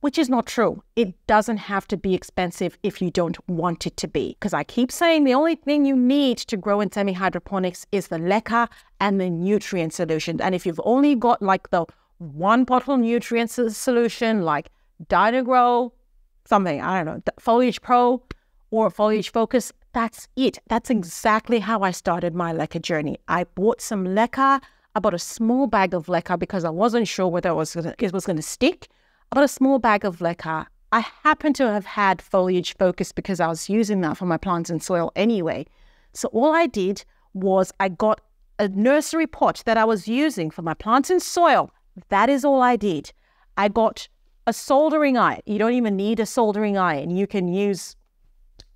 which is not true. It doesn't have to be expensive if you don't want it to be. Because I keep saying the only thing you need to grow in semi-hydroponics is the leca and the nutrient solution. And if you've only got like the one bottle nutrient solution like DynaGro, something, I don't know, Foliage Pro or Foliage Focus, that's it. That's exactly how I started my Leca journey. I bought some Leca. I bought a small bag of Leca because I wasn't sure whether it was gonna, it was going to stick. I bought a small bag of Leca. I happened to have had Foliage Focus because I was using that for my plants and soil anyway. So all I did was I got a nursery pot that I was using for my plants and soil. That is all I did. I got a soldering iron. You don't even need a soldering iron. You can use,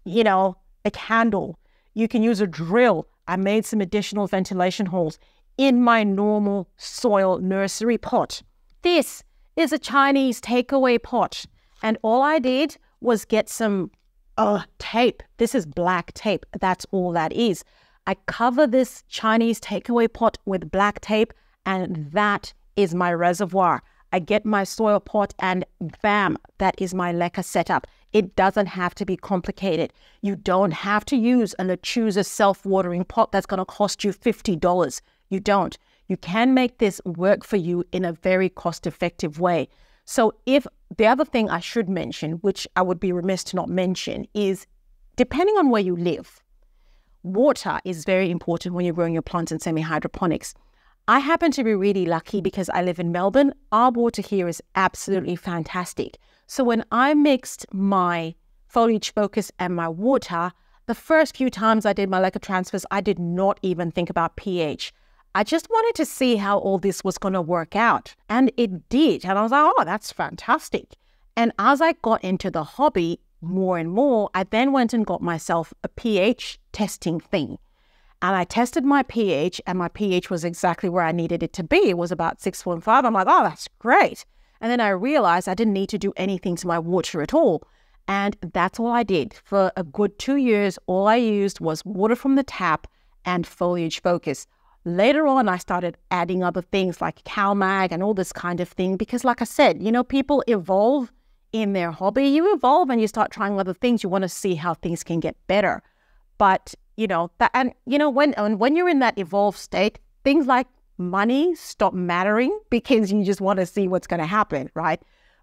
you know, a candle. You can use a drill. I made some additional ventilation holes in my normal soil nursery pot. This is a Chinese takeaway pot. And all I did was get some uh, tape. This is black tape. That's all that is. I cover this Chinese takeaway pot with black tape, and that is my reservoir. I get my soil pot and bam, that is my Leca setup. It doesn't have to be complicated. You don't have to use a Lechuza self-watering pot that's going to cost you fifty dollars. You don't. You can make this work for you in a very cost-effective way. So if the other thing I should mention, which I would be remiss to not mention, is depending on where you live, water is very important when you're growing your plants in semi-hydroponics. I happen to be really lucky because I live in Melbourne. Our water here is absolutely fantastic. So when I mixed my Foliage Focus and my water, the first few times I did my Leca transfers, I did not even think about pH. I just wanted to see how all this was going to work out. And it did. And I was like, oh, that's fantastic. And as I got into the hobby more and more, I then went and got myself a pH testing thing. And I tested my pH, and my pH was exactly where I needed it to be. It was about six point five. I'm like, oh, that's great. And then I realized I didn't need to do anything to my water at all. And that's all I did. For a good two years, all I used was water from the tap and Foliage Focus. Later on, I started adding other things like CalMag and all this kind of thing because, like I said, you know, people evolve in their hobby. You evolve and you start trying other things. You want to see how things can get better. But, you know, that, and, you know, when, and when you're in that evolved state, things like money stop mattering because you just want to see what's going to happen, right?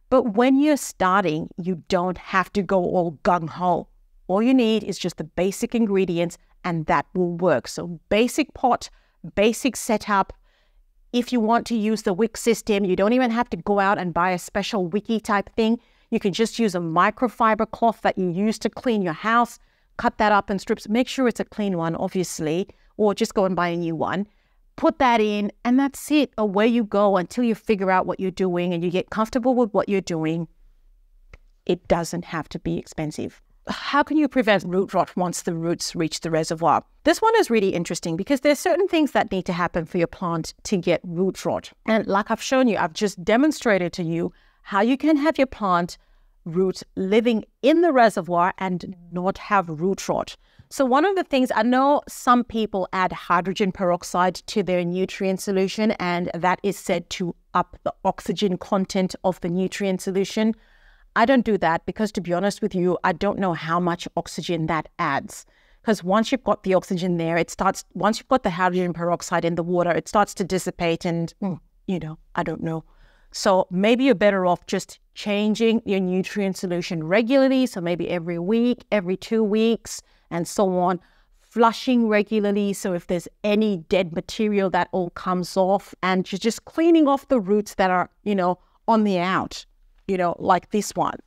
But when you're starting, you don't have to go all gung-ho. All you need is just the basic ingredients and that will work. So basic pot, basic setup. If you want to use the wick system, you don't even have to go out and buy a special wiki type thing. You can just use a microfiber cloth that you use to clean your house, cut that up in strips, make sure it's a clean one, obviously, or just go and buy a new one. Put that in and that's it. Away you go until you figure out what you're doing and you get comfortable with what you're doing. It doesn't have to be expensive. How can you prevent root rot once the roots reach the reservoir? This one is really interesting because there's certain things that need to happen for your plant to get root rot. And like I've shown you, I've just demonstrated to you how you can have your plant root living in the reservoir and not have root rot. So one of the things, I know some people add hydrogen peroxide to their nutrient solution, and that is said to up the oxygen content of the nutrient solution. I don't do that because, to be honest with you, I don't know how much oxygen that adds. Because once you've got the oxygen there, it starts, once you've got the hydrogen peroxide in the water, it starts to dissipate and, you know, I don't know. So maybe you're better off just changing your nutrient solution regularly. So maybe every week, every two weeks, and so on. Flushing regularly. So if there's any dead material, that all comes off. And you're just cleaning off the roots that are, you know, on the out. You know, like this one.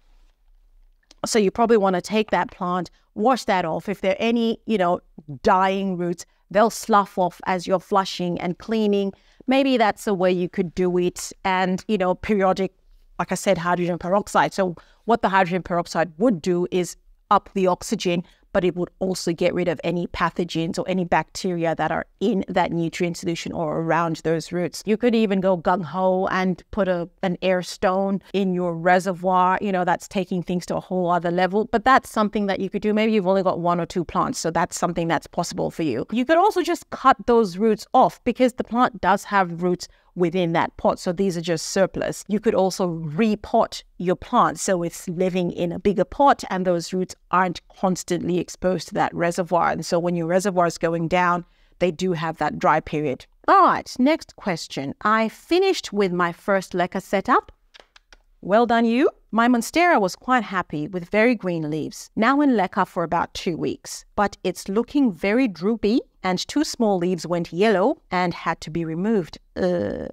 So you probably want to take that plant, wash that off. If there are any, you know, dying roots, they'll slough off as you're flushing and cleaning. Maybe that's a way you could do it. And, you know, periodic, like I said, hydrogen peroxide. So what the hydrogen peroxide would do is up the oxygen, but it would also get rid of any pathogens or any bacteria that are in that nutrient solution or around those roots. You could even go gung-ho and put a, an air stone in your reservoir. You know, that's taking things to a whole other level, but that's something that you could do. Maybe you've only got one or two plants, so that's something that's possible for you. You could also just cut those roots off because the plant does have roots within that pot, so these are just surplus. You could also repot your plant so it's living in a bigger pot and those roots aren't constantly exposed to that reservoir. And so when your reservoir is going down, they do have that dry period. But next question, I finished with my first Leca setup. Well done you. My Monstera was quite happy with very green leaves, now in Leca for about two weeks, but it's looking very droopy and two small leaves went yellow and had to be removed. Uh,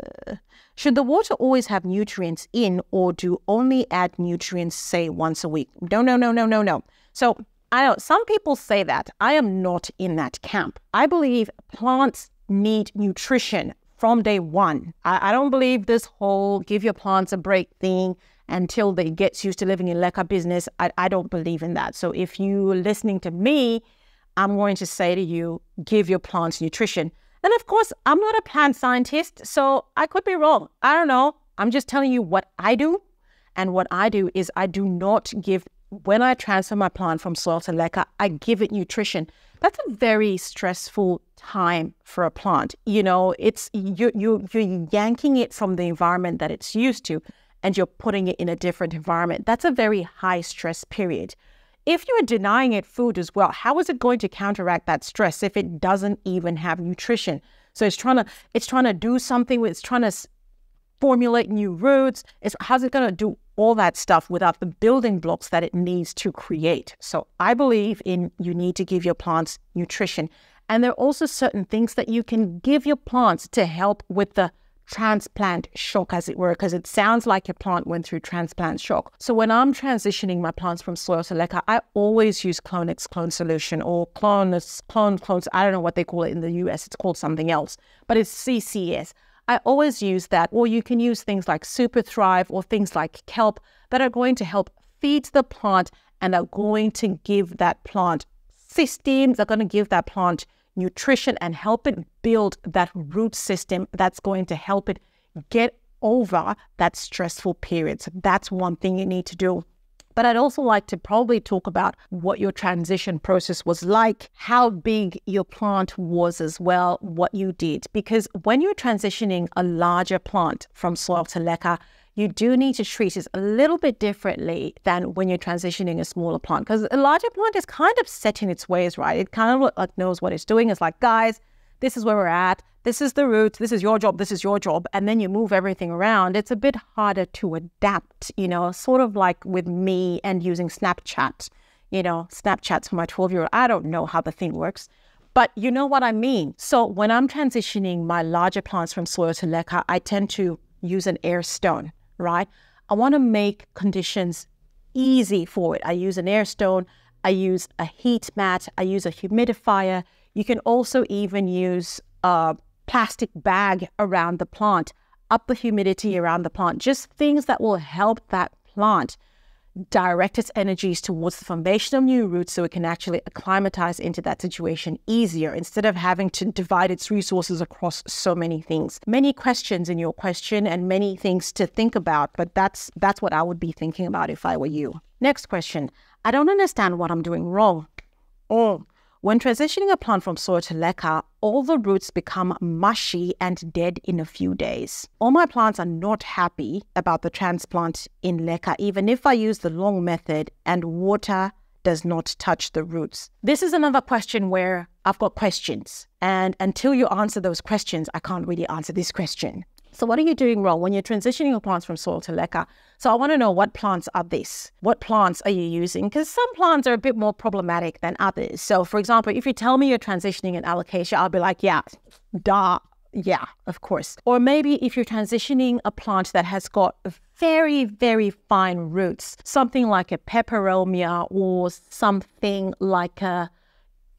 should the water always have nutrients in or do only add nutrients, say, once a week? No, no, no, no, no, no. So I know some people say that. I am not in that camp. I believe plants need nutrition from day one. I, I don't believe this whole give your plants a break thing until they get used to living in Leca business. I, I don't believe in that. So if you're listening to me, I'm going to say to you, give your plants nutrition. And of course, I'm not a plant scientist, so I could be wrong. I don't know. I'm just telling you what I do. And what I do is I do not give, when I transfer my plant from soil to Leca, I give it nutrition. That's a very stressful time for a plant. You know, it's you, you, you're yanking it from the environment that it's used to, and you're putting it in a different environment. That's a very high stress period. If you are denying it food as well, how is it going to counteract that stress if it doesn't even have nutrition? So it's trying to it's trying to do something with, it's trying to formulate new roots. It's, how's it going to do all that stuff without the building blocks that it needs to create? So I believe in you need to give your plants nutrition. And there are also certain things that you can give your plants to help with the transplant shock, as it were, because it sounds like your plant went through transplant shock. So when I'm transitioning my plants from soil to Leca, I always use CloneX clone solution or clones, clone clones. I don't know what they call it in the U S. It's called something else, but it's C C S. I always use that, or you can use things like Super Thrive or things like kelp that are going to help feed the plant and are going to give that plant systems, are going to give that plant nutrition and help it build that root system that's going to help it get over that stressful period. So that's one thing you need to do. But I'd also like to probably talk about what your transition process was like, how big your plant was as well, what you did. Because when you're transitioning a larger plant from soil to Leca, you do need to treat it a little bit differently than when you're transitioning a smaller plant, because a larger plant is kind of set in its ways, right? It kind of like knows what it's doing. It's like, guys, this is where we're at. This is the root. This is your job. This is your job. And then you move everything around. It's a bit harder to adapt, you know, sort of like with me and using Snapchat, you know, Snapchats for my twelve-year-old. I don't know how the thing works. But you know what I mean? So when I'm transitioning my larger plants from soil to Leca, I tend to use an air stone. Right? I want to make conditions easy for it. I use an air stone. I use a heat mat. I use a humidifier. You can also even use a plastic bag around the plant, up the humidity around the plant, just things that will help that plant direct its energies towards the formation of new roots so it can actually acclimatize into that situation easier instead of having to divide its resources across so many things. Many questions in your question and many things to think about, but that's that's what I would be thinking about if I were you. Next question. I don't understand what I'm doing wrong. Oh. When transitioning a plant from soil to Leca, all the roots become mushy and dead in a few days. All my plants are not happy about the transplant in Leca, even if I use the long method and water does not touch the roots. This is another question where I've got questions, and until you answer those questions, I can't really answer this question. So what are you doing wrong when you're transitioning your plants from soil to Leca? So I want to know, what plants are this? What plants are you using? Because some plants are a bit more problematic than others. So for example, if you tell me you're transitioning an Alocasia, I'll be like, yeah, duh, yeah, of course. Or maybe if you're transitioning a plant that has got very, very fine roots, something like a peperomia or something like a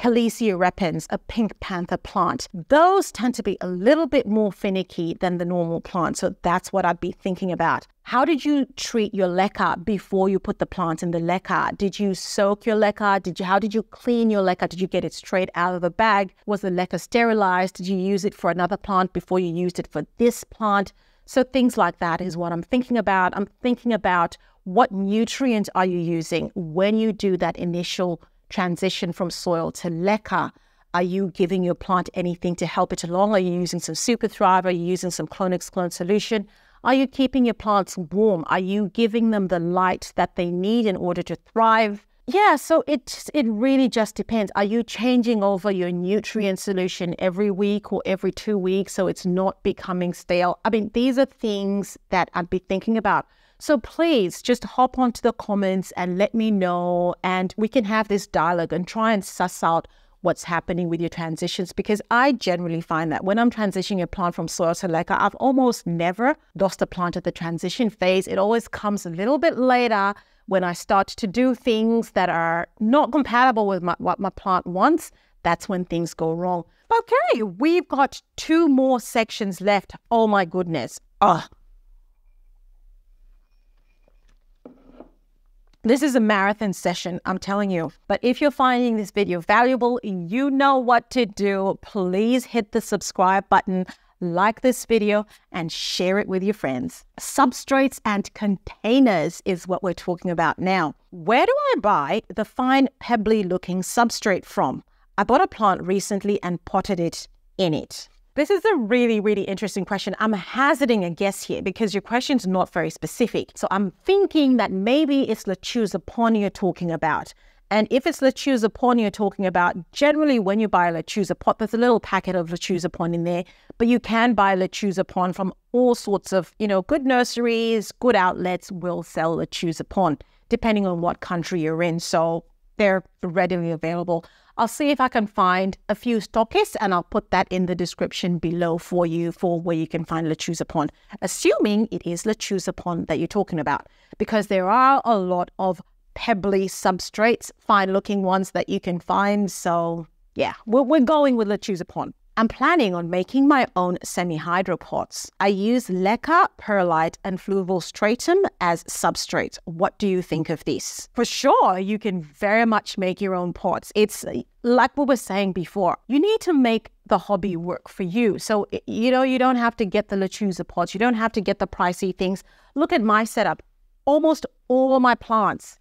Alocasia repens, a pink panther plant. Those tend to be a little bit more finicky than the normal plant. So that's what I'd be thinking about. How did you treat your Leca before you put the plant in the Leca? Did you soak your Leca? Did you, how did you clean your Leca? Did you get it straight out of the bag? Was the Leca sterilized? Did you use it for another plant before you used it for this plant? So things like that is what I'm thinking about. I'm thinking about what nutrients are you using when you do that initial transition from soil to Leca. Are you giving your plant anything to help it along? Are you using some Super Thrive? Are you using some CloneX clone solution? Are you keeping your plants warm? Are you giving them the light that they need in order to thrive? Yeah, so it, it really just depends. Are you changing over your nutrient solution every week or every two weeks so it's not becoming stale? I mean, these are things that I'd be thinking about. So please just hop onto the comments and let me know, and we can have this dialogue and try and suss out what's happening with your transitions, because I generally find that when I'm transitioning a plant from soil to leca, I've almost never lost a plant at the transition phase. It always comes a little bit later when I start to do things that are not compatible with my, what my plant wants. That's when things go wrong. Okay, we've got two more sections left. Oh my goodness. Oh. This is a marathon session, I'm telling you. But if you're finding this video valuable, you know what to do. Please hit the subscribe button, like this video, and share it with your friends. Substrates and containers is what we're talking about now. Where do I buy the fine pebbly looking substrate from? I bought a plant recently and potted it in it. This is a really, really interesting question. I'm hazarding a guess here because your question's not very specific. So I'm thinking that maybe it's Lechuza PON you're talking about. And if it's Lechuza PON you're talking about, generally when you buy a Lechuza pot, there's a little packet of Lechuza PON in there, but you can buy Lechuza PON from all sorts of, you know, good nurseries, good outlets will sell Lechuza PON, depending on what country you're in. So they're readily available. I'll see if I can find a few stockists, and I'll put that in the description below for you for where you can find Lechuza PON, assuming it is Lechuza PON that you're talking about, because there are a lot of pebbly substrates, fine looking ones that you can find. So yeah, we're, we're going with Lechuza PON. I'm planning on making my own semi-hydro pots. I use leca, perlite and fluval stratum as substrates. What do you think of this? For sure, you can very much make your own pots. It's like we were saying before, you need to make the hobby work for you. So, you know, you don't have to get the Lechuza pots. You don't have to get the pricey things. Look at my setup. Almost all my plants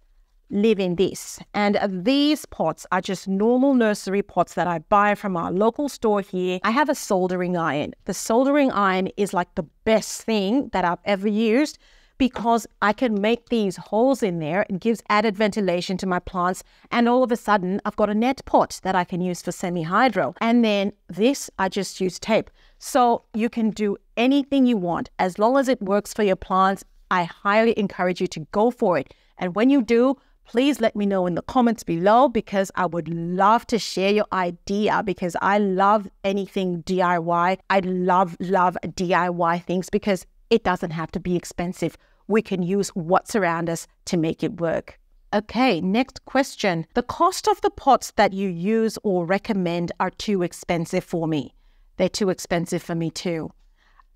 live in this, and these pots are just normal nursery pots that I buy from our local store here. I have a soldering iron. The soldering iron is like the best thing that I've ever used because I can make these holes in there. It gives added ventilation to my plants, and all of a sudden I've got a net pot that I can use for semi-hydro. And then this, I just use tape. So you can do anything you want as long as it works for your plants. I highly encourage you to go for it, and when you do, please let me know in the comments below, because I would love to share your idea, because I love anything D I Y. I love, love D I Y things because it doesn't have to be expensive. We can use what's around us to make it work. Okay, next question. The cost of the pots that you use or recommend are too expensive for me. They're too expensive for me too.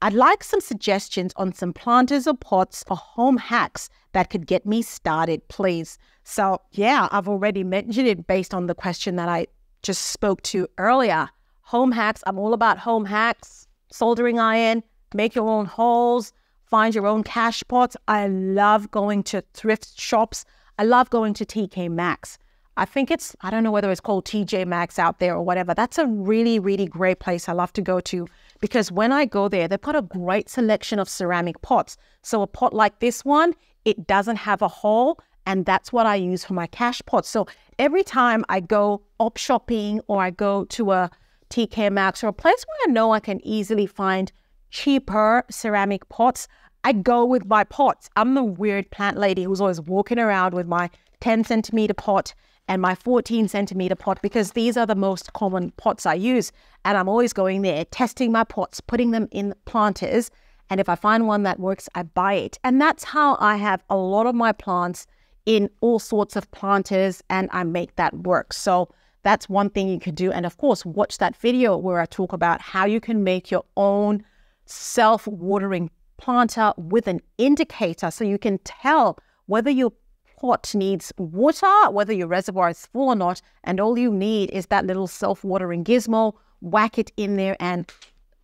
I'd like some suggestions on some planters or pots or home hacks that could get me started, please. So yeah, I've already mentioned it based on the question that I just spoke to earlier. Home hacks, I'm all about home hacks, soldering iron, make your own holes, find your own cash pots. I love going to thrift shops. I love going to T K Maxx. I think it's, I don't know whether it's called T J Maxx out there or whatever. That's a really, really great place I love to go to, because when I go there, they've got a great selection of ceramic pots. So a pot like this one, it doesn't have a hole, and that's what I use for my cash pots. So every time I go op shopping or I go to a T K Maxx or a place where I know I can easily find cheaper ceramic pots, I go with my pots. I'm the weird plant lady who's always walking around with my ten centimeter pot and my fourteen centimeter pot, because these are the most common pots I use. And I'm always going there, testing my pots, putting them in planters. And if I find one that works, I buy it. And that's how I have a lot of my plants in all sorts of planters, and I make that work. So that's one thing you could do. And of course, watch that video where I talk about how you can make your own self-watering planter with an indicator, so you can tell whether you're pot needs water, whether your reservoir is full or not, and all you need is that little self-watering gizmo, whack it in there and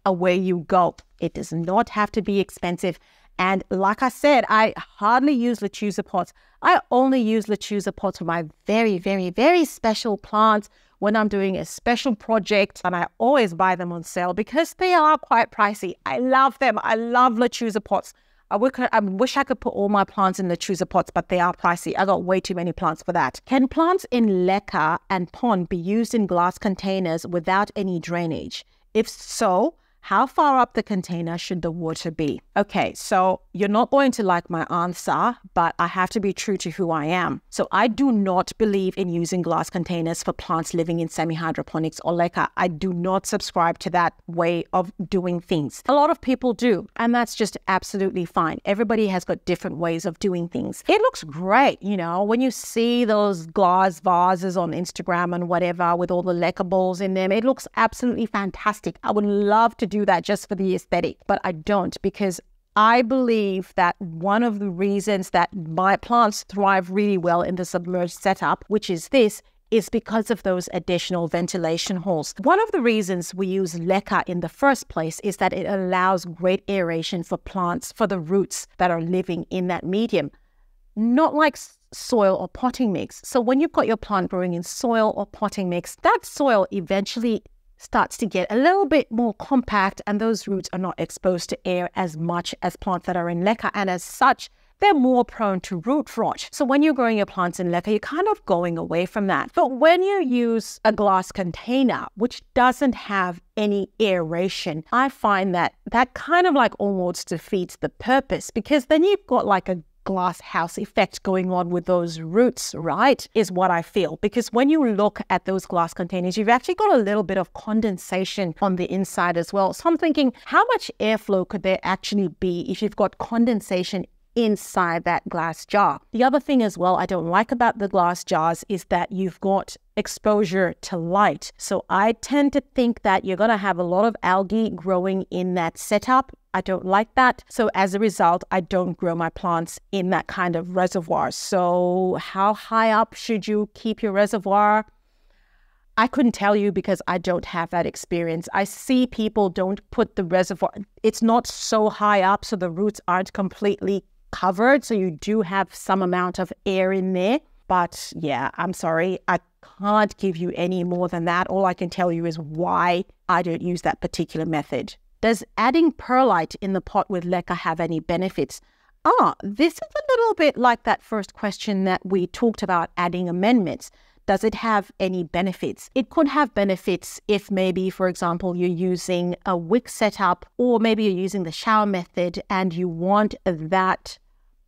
away you go. It does not have to be expensive. And like I said, I hardly use Lechuza pots. I only use Lechuza pots for my very, very, very special plants when I'm doing a special project, and I always buy them on sale because they are quite pricey. I love them. I love Lechuza pots. I wish I could put all my plants in Lechuza pots, but they are pricey. I got way too many plants for that. Can plants in Leca and Pon be used in glass containers without any drainage? If so, how far up the container should the water be? Okay, so you're not going to like my answer, but I have to be true to who I am. So I do not believe in using glass containers for plants living in semi-hydroponics or Leca. I do not subscribe to that way of doing things. A lot of people do, and that's just absolutely fine. Everybody has got different ways of doing things. It looks great, you know, when you see those glass vases on Instagram and whatever with all the Leca balls in them. It looks absolutely fantastic. I would love to do that just for the aesthetic, but I don't, because I believe that one of the reasons that my plants thrive really well in the submerged setup, which is this, is because of those additional ventilation holes. One of the reasons we use Leca in the first place is that it allows great aeration for plants, for the roots that are living in that medium, not like soil or potting mix. So when you've got your plant growing in soil or potting mix, that soil eventually starts to get a little bit more compact, and those roots are not exposed to air as much as plants that are in Leca, and as such, they're more prone to root rot. So when you're growing your plants in Leca, you're kind of going away from that. But when you use a glass container, which doesn't have any aeration, I find that that kind of like almost defeats the purpose, because then you've got like a glass house effect going on with those roots, right, is what I feel. Because when you look at those glass containers, you've actually got a little bit of condensation on the inside as well. So I'm thinking, how much airflow could there actually be if you've got condensation inside that glass jar? The other thing as well I don't like about the glass jars is that you've got exposure to light. So I tend to think that you're going to have a lot of algae growing in that setup. I don't like that. So as a result, I don't grow my plants in that kind of reservoir. So how high up should you keep your reservoir? I couldn't tell you, because I don't have that experience. I see people don't put the reservoir, it's not so high up so the roots aren't completely covered, so you do have some amount of air in there. But yeah, I'm sorry, I can't give you any more than that. All I can tell you is why I don't use that particular method. Does adding perlite in the pot with Leca have any benefits? Ah, this is a little bit like that first question that we talked about, adding amendments. Does it have any benefits? It could have benefits if maybe, for example, you're using a wick setup, or maybe you're using the shower method and you want that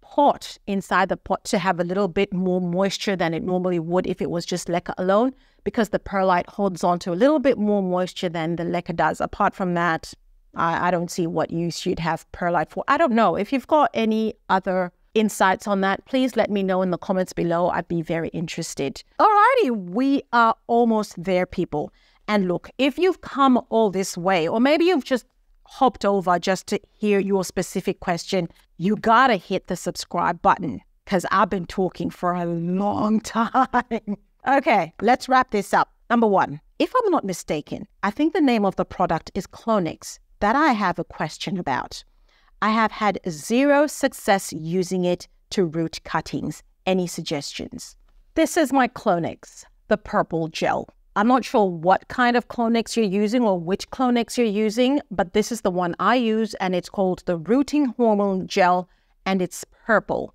pot inside the pot to have a little bit more moisture than it normally would if it was just Leca alone, because the perlite holds on to a little bit more moisture than the Leca does. Apart from that, I, I don't see what use you'd have perlite for. I don't know. If you've got any other insights on that, please let me know in the comments below. I'd be very interested. Alrighty, we are almost there, people. And look, if you've come all this way, or maybe you've just hopped over just to hear your specific question, you gotta hit the subscribe button, because I've been talking for a long time. Okay, let's wrap this up. Number one, if I'm not mistaken, I think the name of the product is CloneX that I have a question about. I have had zero success using it to root cuttings. Any suggestions? This is my CloneX, the purple gel. I'm not sure what kind of CloneX you're using or which CloneX you're using, but this is the one I use, and it's called the Rooting Hormone Gel, and it's purple.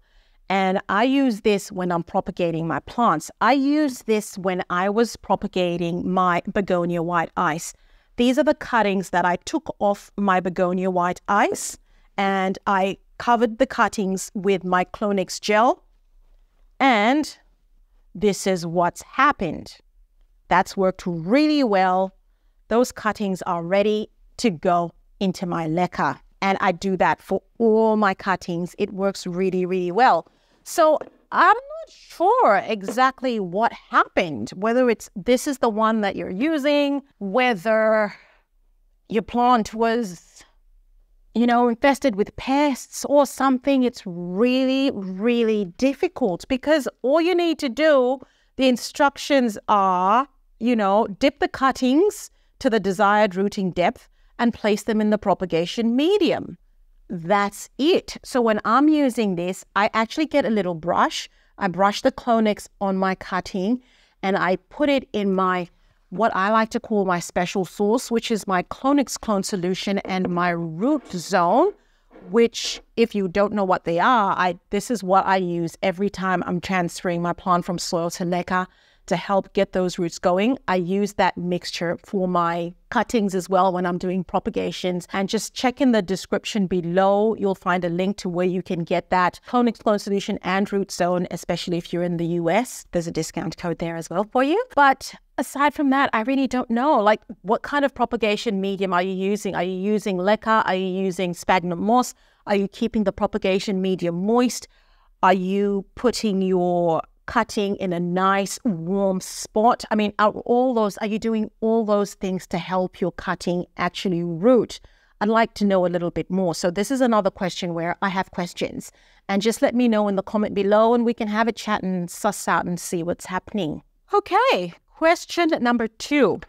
And I use this when I'm propagating my plants. I use this when I was propagating my Begonia White Ice. These are the cuttings that I took off my Begonia White Ice, and I covered the cuttings with my CloneX gel, and this is what's happened. That's worked really well. Those cuttings are ready to go into my Leca, and I do that for all my cuttings. It works really, really well. So I'm not sure exactly what happened, whether it's this is the one that you're using, whether your plant was, you know, infested with pests or something. It's really, really difficult, because all you need to do, the instructions are, you know, dip the cuttings to the desired rooting depth and place them in the propagation medium. That's it. So when I'm using this, I actually get a little brush. I brush the CloneX on my cutting, and I put it in my, what I like to call my special sauce, which is my CloneX clone solution and my root zone, which if you don't know what they are, I this is what I use every time I'm transferring my plant from soil to leca to help get those roots going. I use that mixture for my cuttings as well when I'm doing propagations. And just check in the description below, you'll find a link to where you can get that CloneX Clone Solution and Root Zone, especially if you're in the U S. There's a discount code there as well for you. But aside from that, I really don't know. Like, what kind of propagation medium are you using? Are you using leca? Are you using sphagnum moss? Are you keeping the propagation medium moist? Are you putting your cutting in a nice warm spot? I mean, are all those, are you doing all those things to help your cutting actually root? I'd like to know a little bit more. So this is another question where I have questions, and just let me know in the comment below and we can have a chat and suss out and see what's happening. Okay, question number two.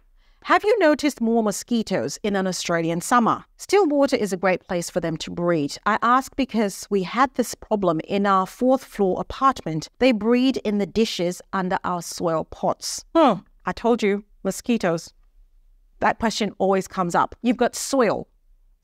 Have you noticed more mosquitoes in an Australian summer? Stillwater is a great place for them to breed. I ask because we had this problem in our fourth floor apartment. They breed in the dishes under our soil pots. Hmm, I told you, mosquitoes. That question always comes up. You've got soil.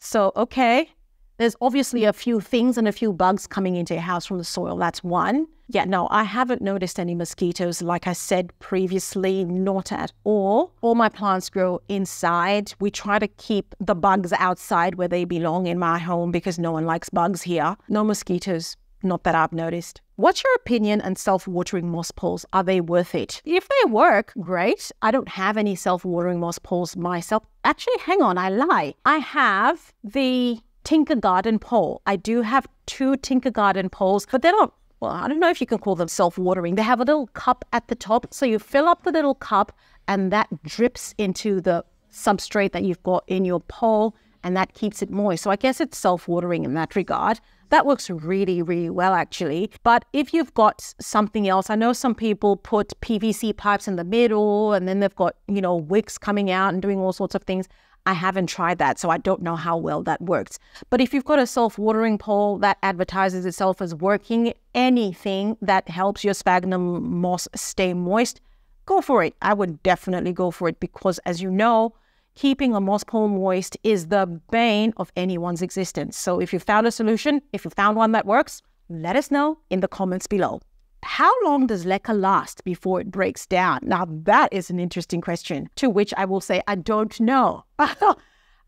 So, okay, there's obviously a few things and a few bugs coming into your house from the soil. That's one. Yeah, no, I haven't noticed any mosquitoes. Like I said previously, not at all. All my plants grow inside. We try to keep the bugs outside where they belong in my home because no one likes bugs here. No mosquitoes, not that I've noticed. What's your opinion on self-watering moss poles? Are they worth it? If they work, great. I don't have any self-watering moss poles myself. Actually, hang on, I lie. I have the Tinkergarden pole. I do have two Tinkergarden poles, but they're not, well, I don't know if you can call them self-watering. They have a little cup at the top. So you fill up the little cup and that drips into the substrate that you've got in your pole and that keeps it moist. So I guess it's self-watering in that regard. That works really, really well, actually. But if you've got something else, I know some people put P V C pipes in the middle and then they've got, you know, wicks coming out and doing all sorts of things. I haven't tried that, so I don't know how well that works. But if you've got a self-watering pole that advertises itself as working, anything that helps your sphagnum moss stay moist, go for it. I would definitely go for it because, as you know, keeping a moss pole moist is the bane of anyone's existence. So if you found a solution, if you found one that works, let us know in the comments below. How long does leca last before it breaks down? Now, that is an interesting question, to which I will say, I don't know. I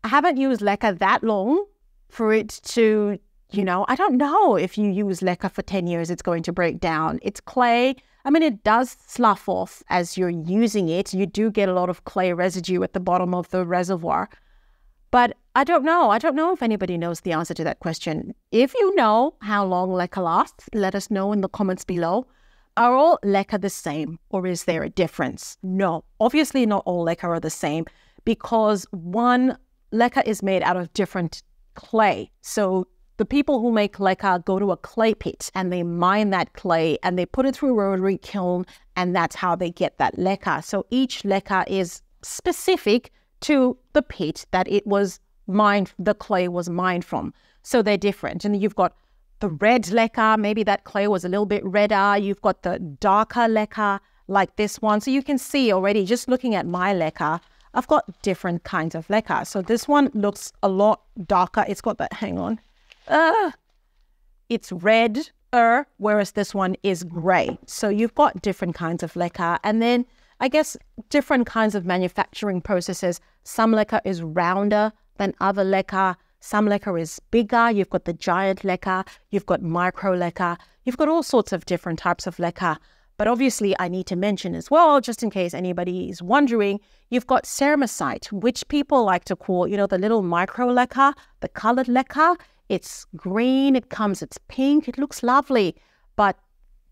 haven't used leca that long for it to, you know, I don't know if you use leca for ten years, it's going to break down. It's clay. I mean, it does slough off as you're using it. You do get a lot of clay residue at the bottom of the reservoir. But I don't know. I don't know if anybody knows the answer to that question. If you know how long leca lasts, let us know in the comments below. Are all leca the same or is there a difference? No, obviously not all leca are the same because one, leca is made out of different clay. So the people who make leca go to a clay pit and they mine that clay and they put it through a rotary kiln and that's how they get that leca. So each leca is specific to the pit that it was mined, the clay was mined from. So they're different. And you've got the red leca, maybe that clay was a little bit redder. You've got the darker leca like this one. So you can see already, just looking at my leca, I've got different kinds of leca. So this one looks a lot darker. It's got that, hang on. Uh, it's red, -er, whereas this one is gray. So you've got different kinds of leca. And then I guess different kinds of manufacturing processes. Some leca is rounder than other leca. Some leca is bigger. You've got the giant leca. You've got micro leca. You've got all sorts of different types of leca. But obviously, I need to mention as well, just in case anybody is wondering, you've got ceramicite, which people like to call, you know, the little micro leca, the colored leca. It's green. It comes. It's pink. It looks lovely. But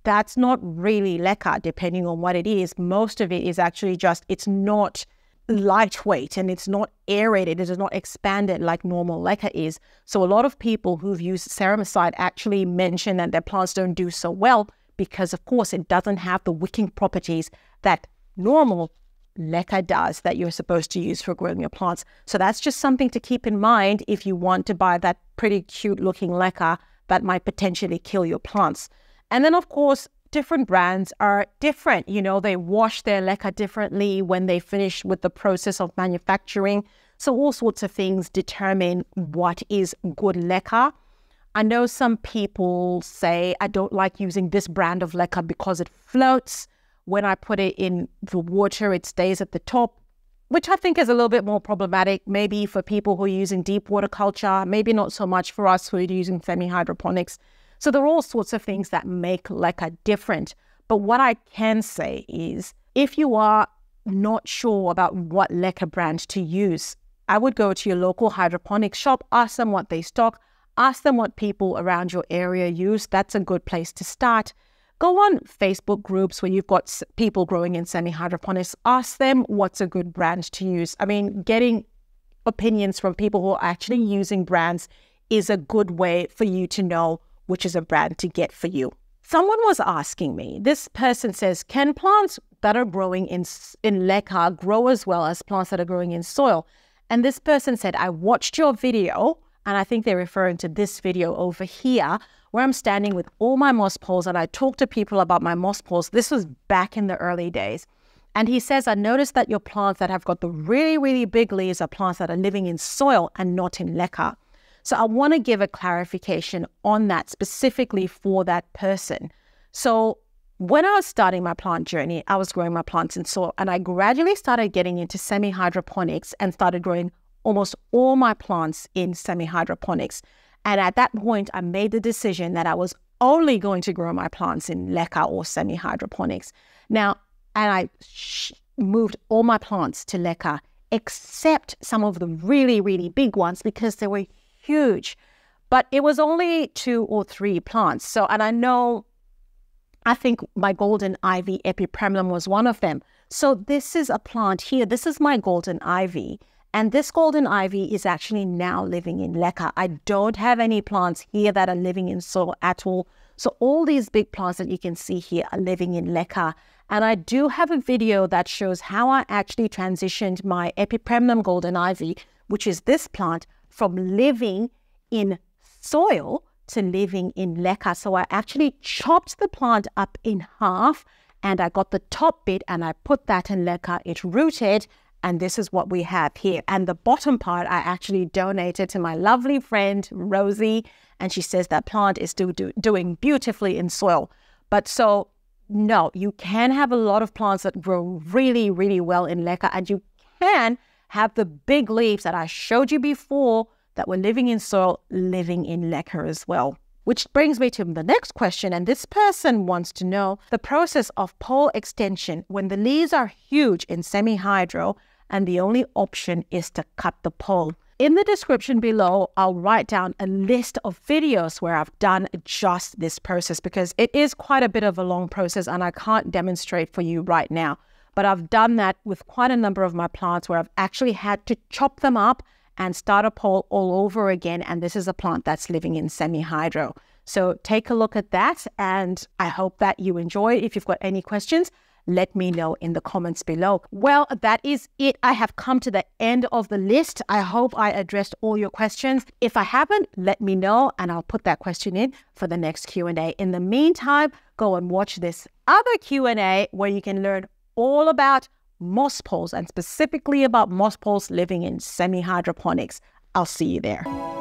that's not really leca, depending on what it is. Most of it is actually just, it's not lightweight and it's not aerated. It is not expanded like normal leca is. So a lot of people who've used ceramicite actually mention that their plants don't do so well because, of course, it doesn't have the wicking properties that normal leca does that you're supposed to use for growing your plants. So that's just something to keep in mind if you want to buy that pretty cute looking leca that might potentially kill your plants. And then, of course, different brands are different. You know, they wash their leca differently when they finish with the process of manufacturing. So all sorts of things determine what is good leca. I know some people say, I don't like using this brand of leca because it floats. When I put it in the water, it stays at the top, which I think is a little bit more problematic, maybe for people who are using deep water culture, maybe not so much for us who are using semi-hydroponics. So there are all sorts of things that make leca different. But what I can say is, if you are not sure about what leca brand to use, I would go to your local hydroponics shop, ask them what they stock, ask them what people around your area use. That's a good place to start. Go on Facebook groups where you've got people growing in semi-hydroponics. Ask them what's a good brand to use. I mean, getting opinions from people who are actually using brands is a good way for you to know which is a brand to get for you. Someone was asking me, this person says, can plants that are growing in, in leca grow as well as plants that are growing in soil? And this person said, I watched your video, and I think they're referring to this video over here, where I'm standing with all my moss poles and I talk to people about my moss poles. This was back in the early days. And he says, I noticed that your plants that have got the really, really big leaves are plants that are living in soil and not in leca. So I want to give a clarification on that specifically for that person. So when I was starting my plant journey, I was growing my plants in soil, and I gradually started getting into semi-hydroponics and started growing almost all my plants in semi-hydroponics. And at that point, I made the decision that I was only going to grow my plants in leca or semi-hydroponics. Now, and I moved all my plants to leca, except some of the really, really big ones because they were huge. But it was only two or three plants. So, and I know, I think my golden ivy Epipremnum was one of them. So this is a plant here. This is my golden ivy. And this golden ivy is actually now living in leca. I don't have any plants here that are living in soil at all. So all these big plants that you can see here are living in leca. And I do have a video that shows how I actually transitioned my Epipremnum golden ivy, which is this plant, from living in soil to living in leca. So I actually chopped the plant up in half, and I got the top bit and I put that in leca. It rooted. And this is what we have here. And the bottom part, I actually donated to my lovely friend, Rosie. And she says that plant is still do doing beautifully in soil. But so, no, you can have a lot of plants that grow really, really well in leca. And you can have the big leaves that I showed you before that were living in soil, living in leca as well. Which brings me to the next question. And this person wants to know the process of pole extension when the leaves are huge in semi-hydro, and the only option is to cut the pole. In the description below, I'll write down a list of videos where I've done just this process, because it is quite a bit of a long process and I can't demonstrate for you right now. But I've done that with quite a number of my plants where I've actually had to chop them up and start a pole all over again. And this is a plant that's living in semi-hydro. So take a look at that, and I hope that you enjoy. If you've got any questions, let me know in the comments below. Well, that is it. I have come to the end of the list. I hope I addressed all your questions. If I haven't, let me know and I'll put that question in for the next Q and A. In the meantime, go and watch this other Q and A where you can learn all about moss poles, and specifically about moss poles living in semi-hydroponics. I'll see you there.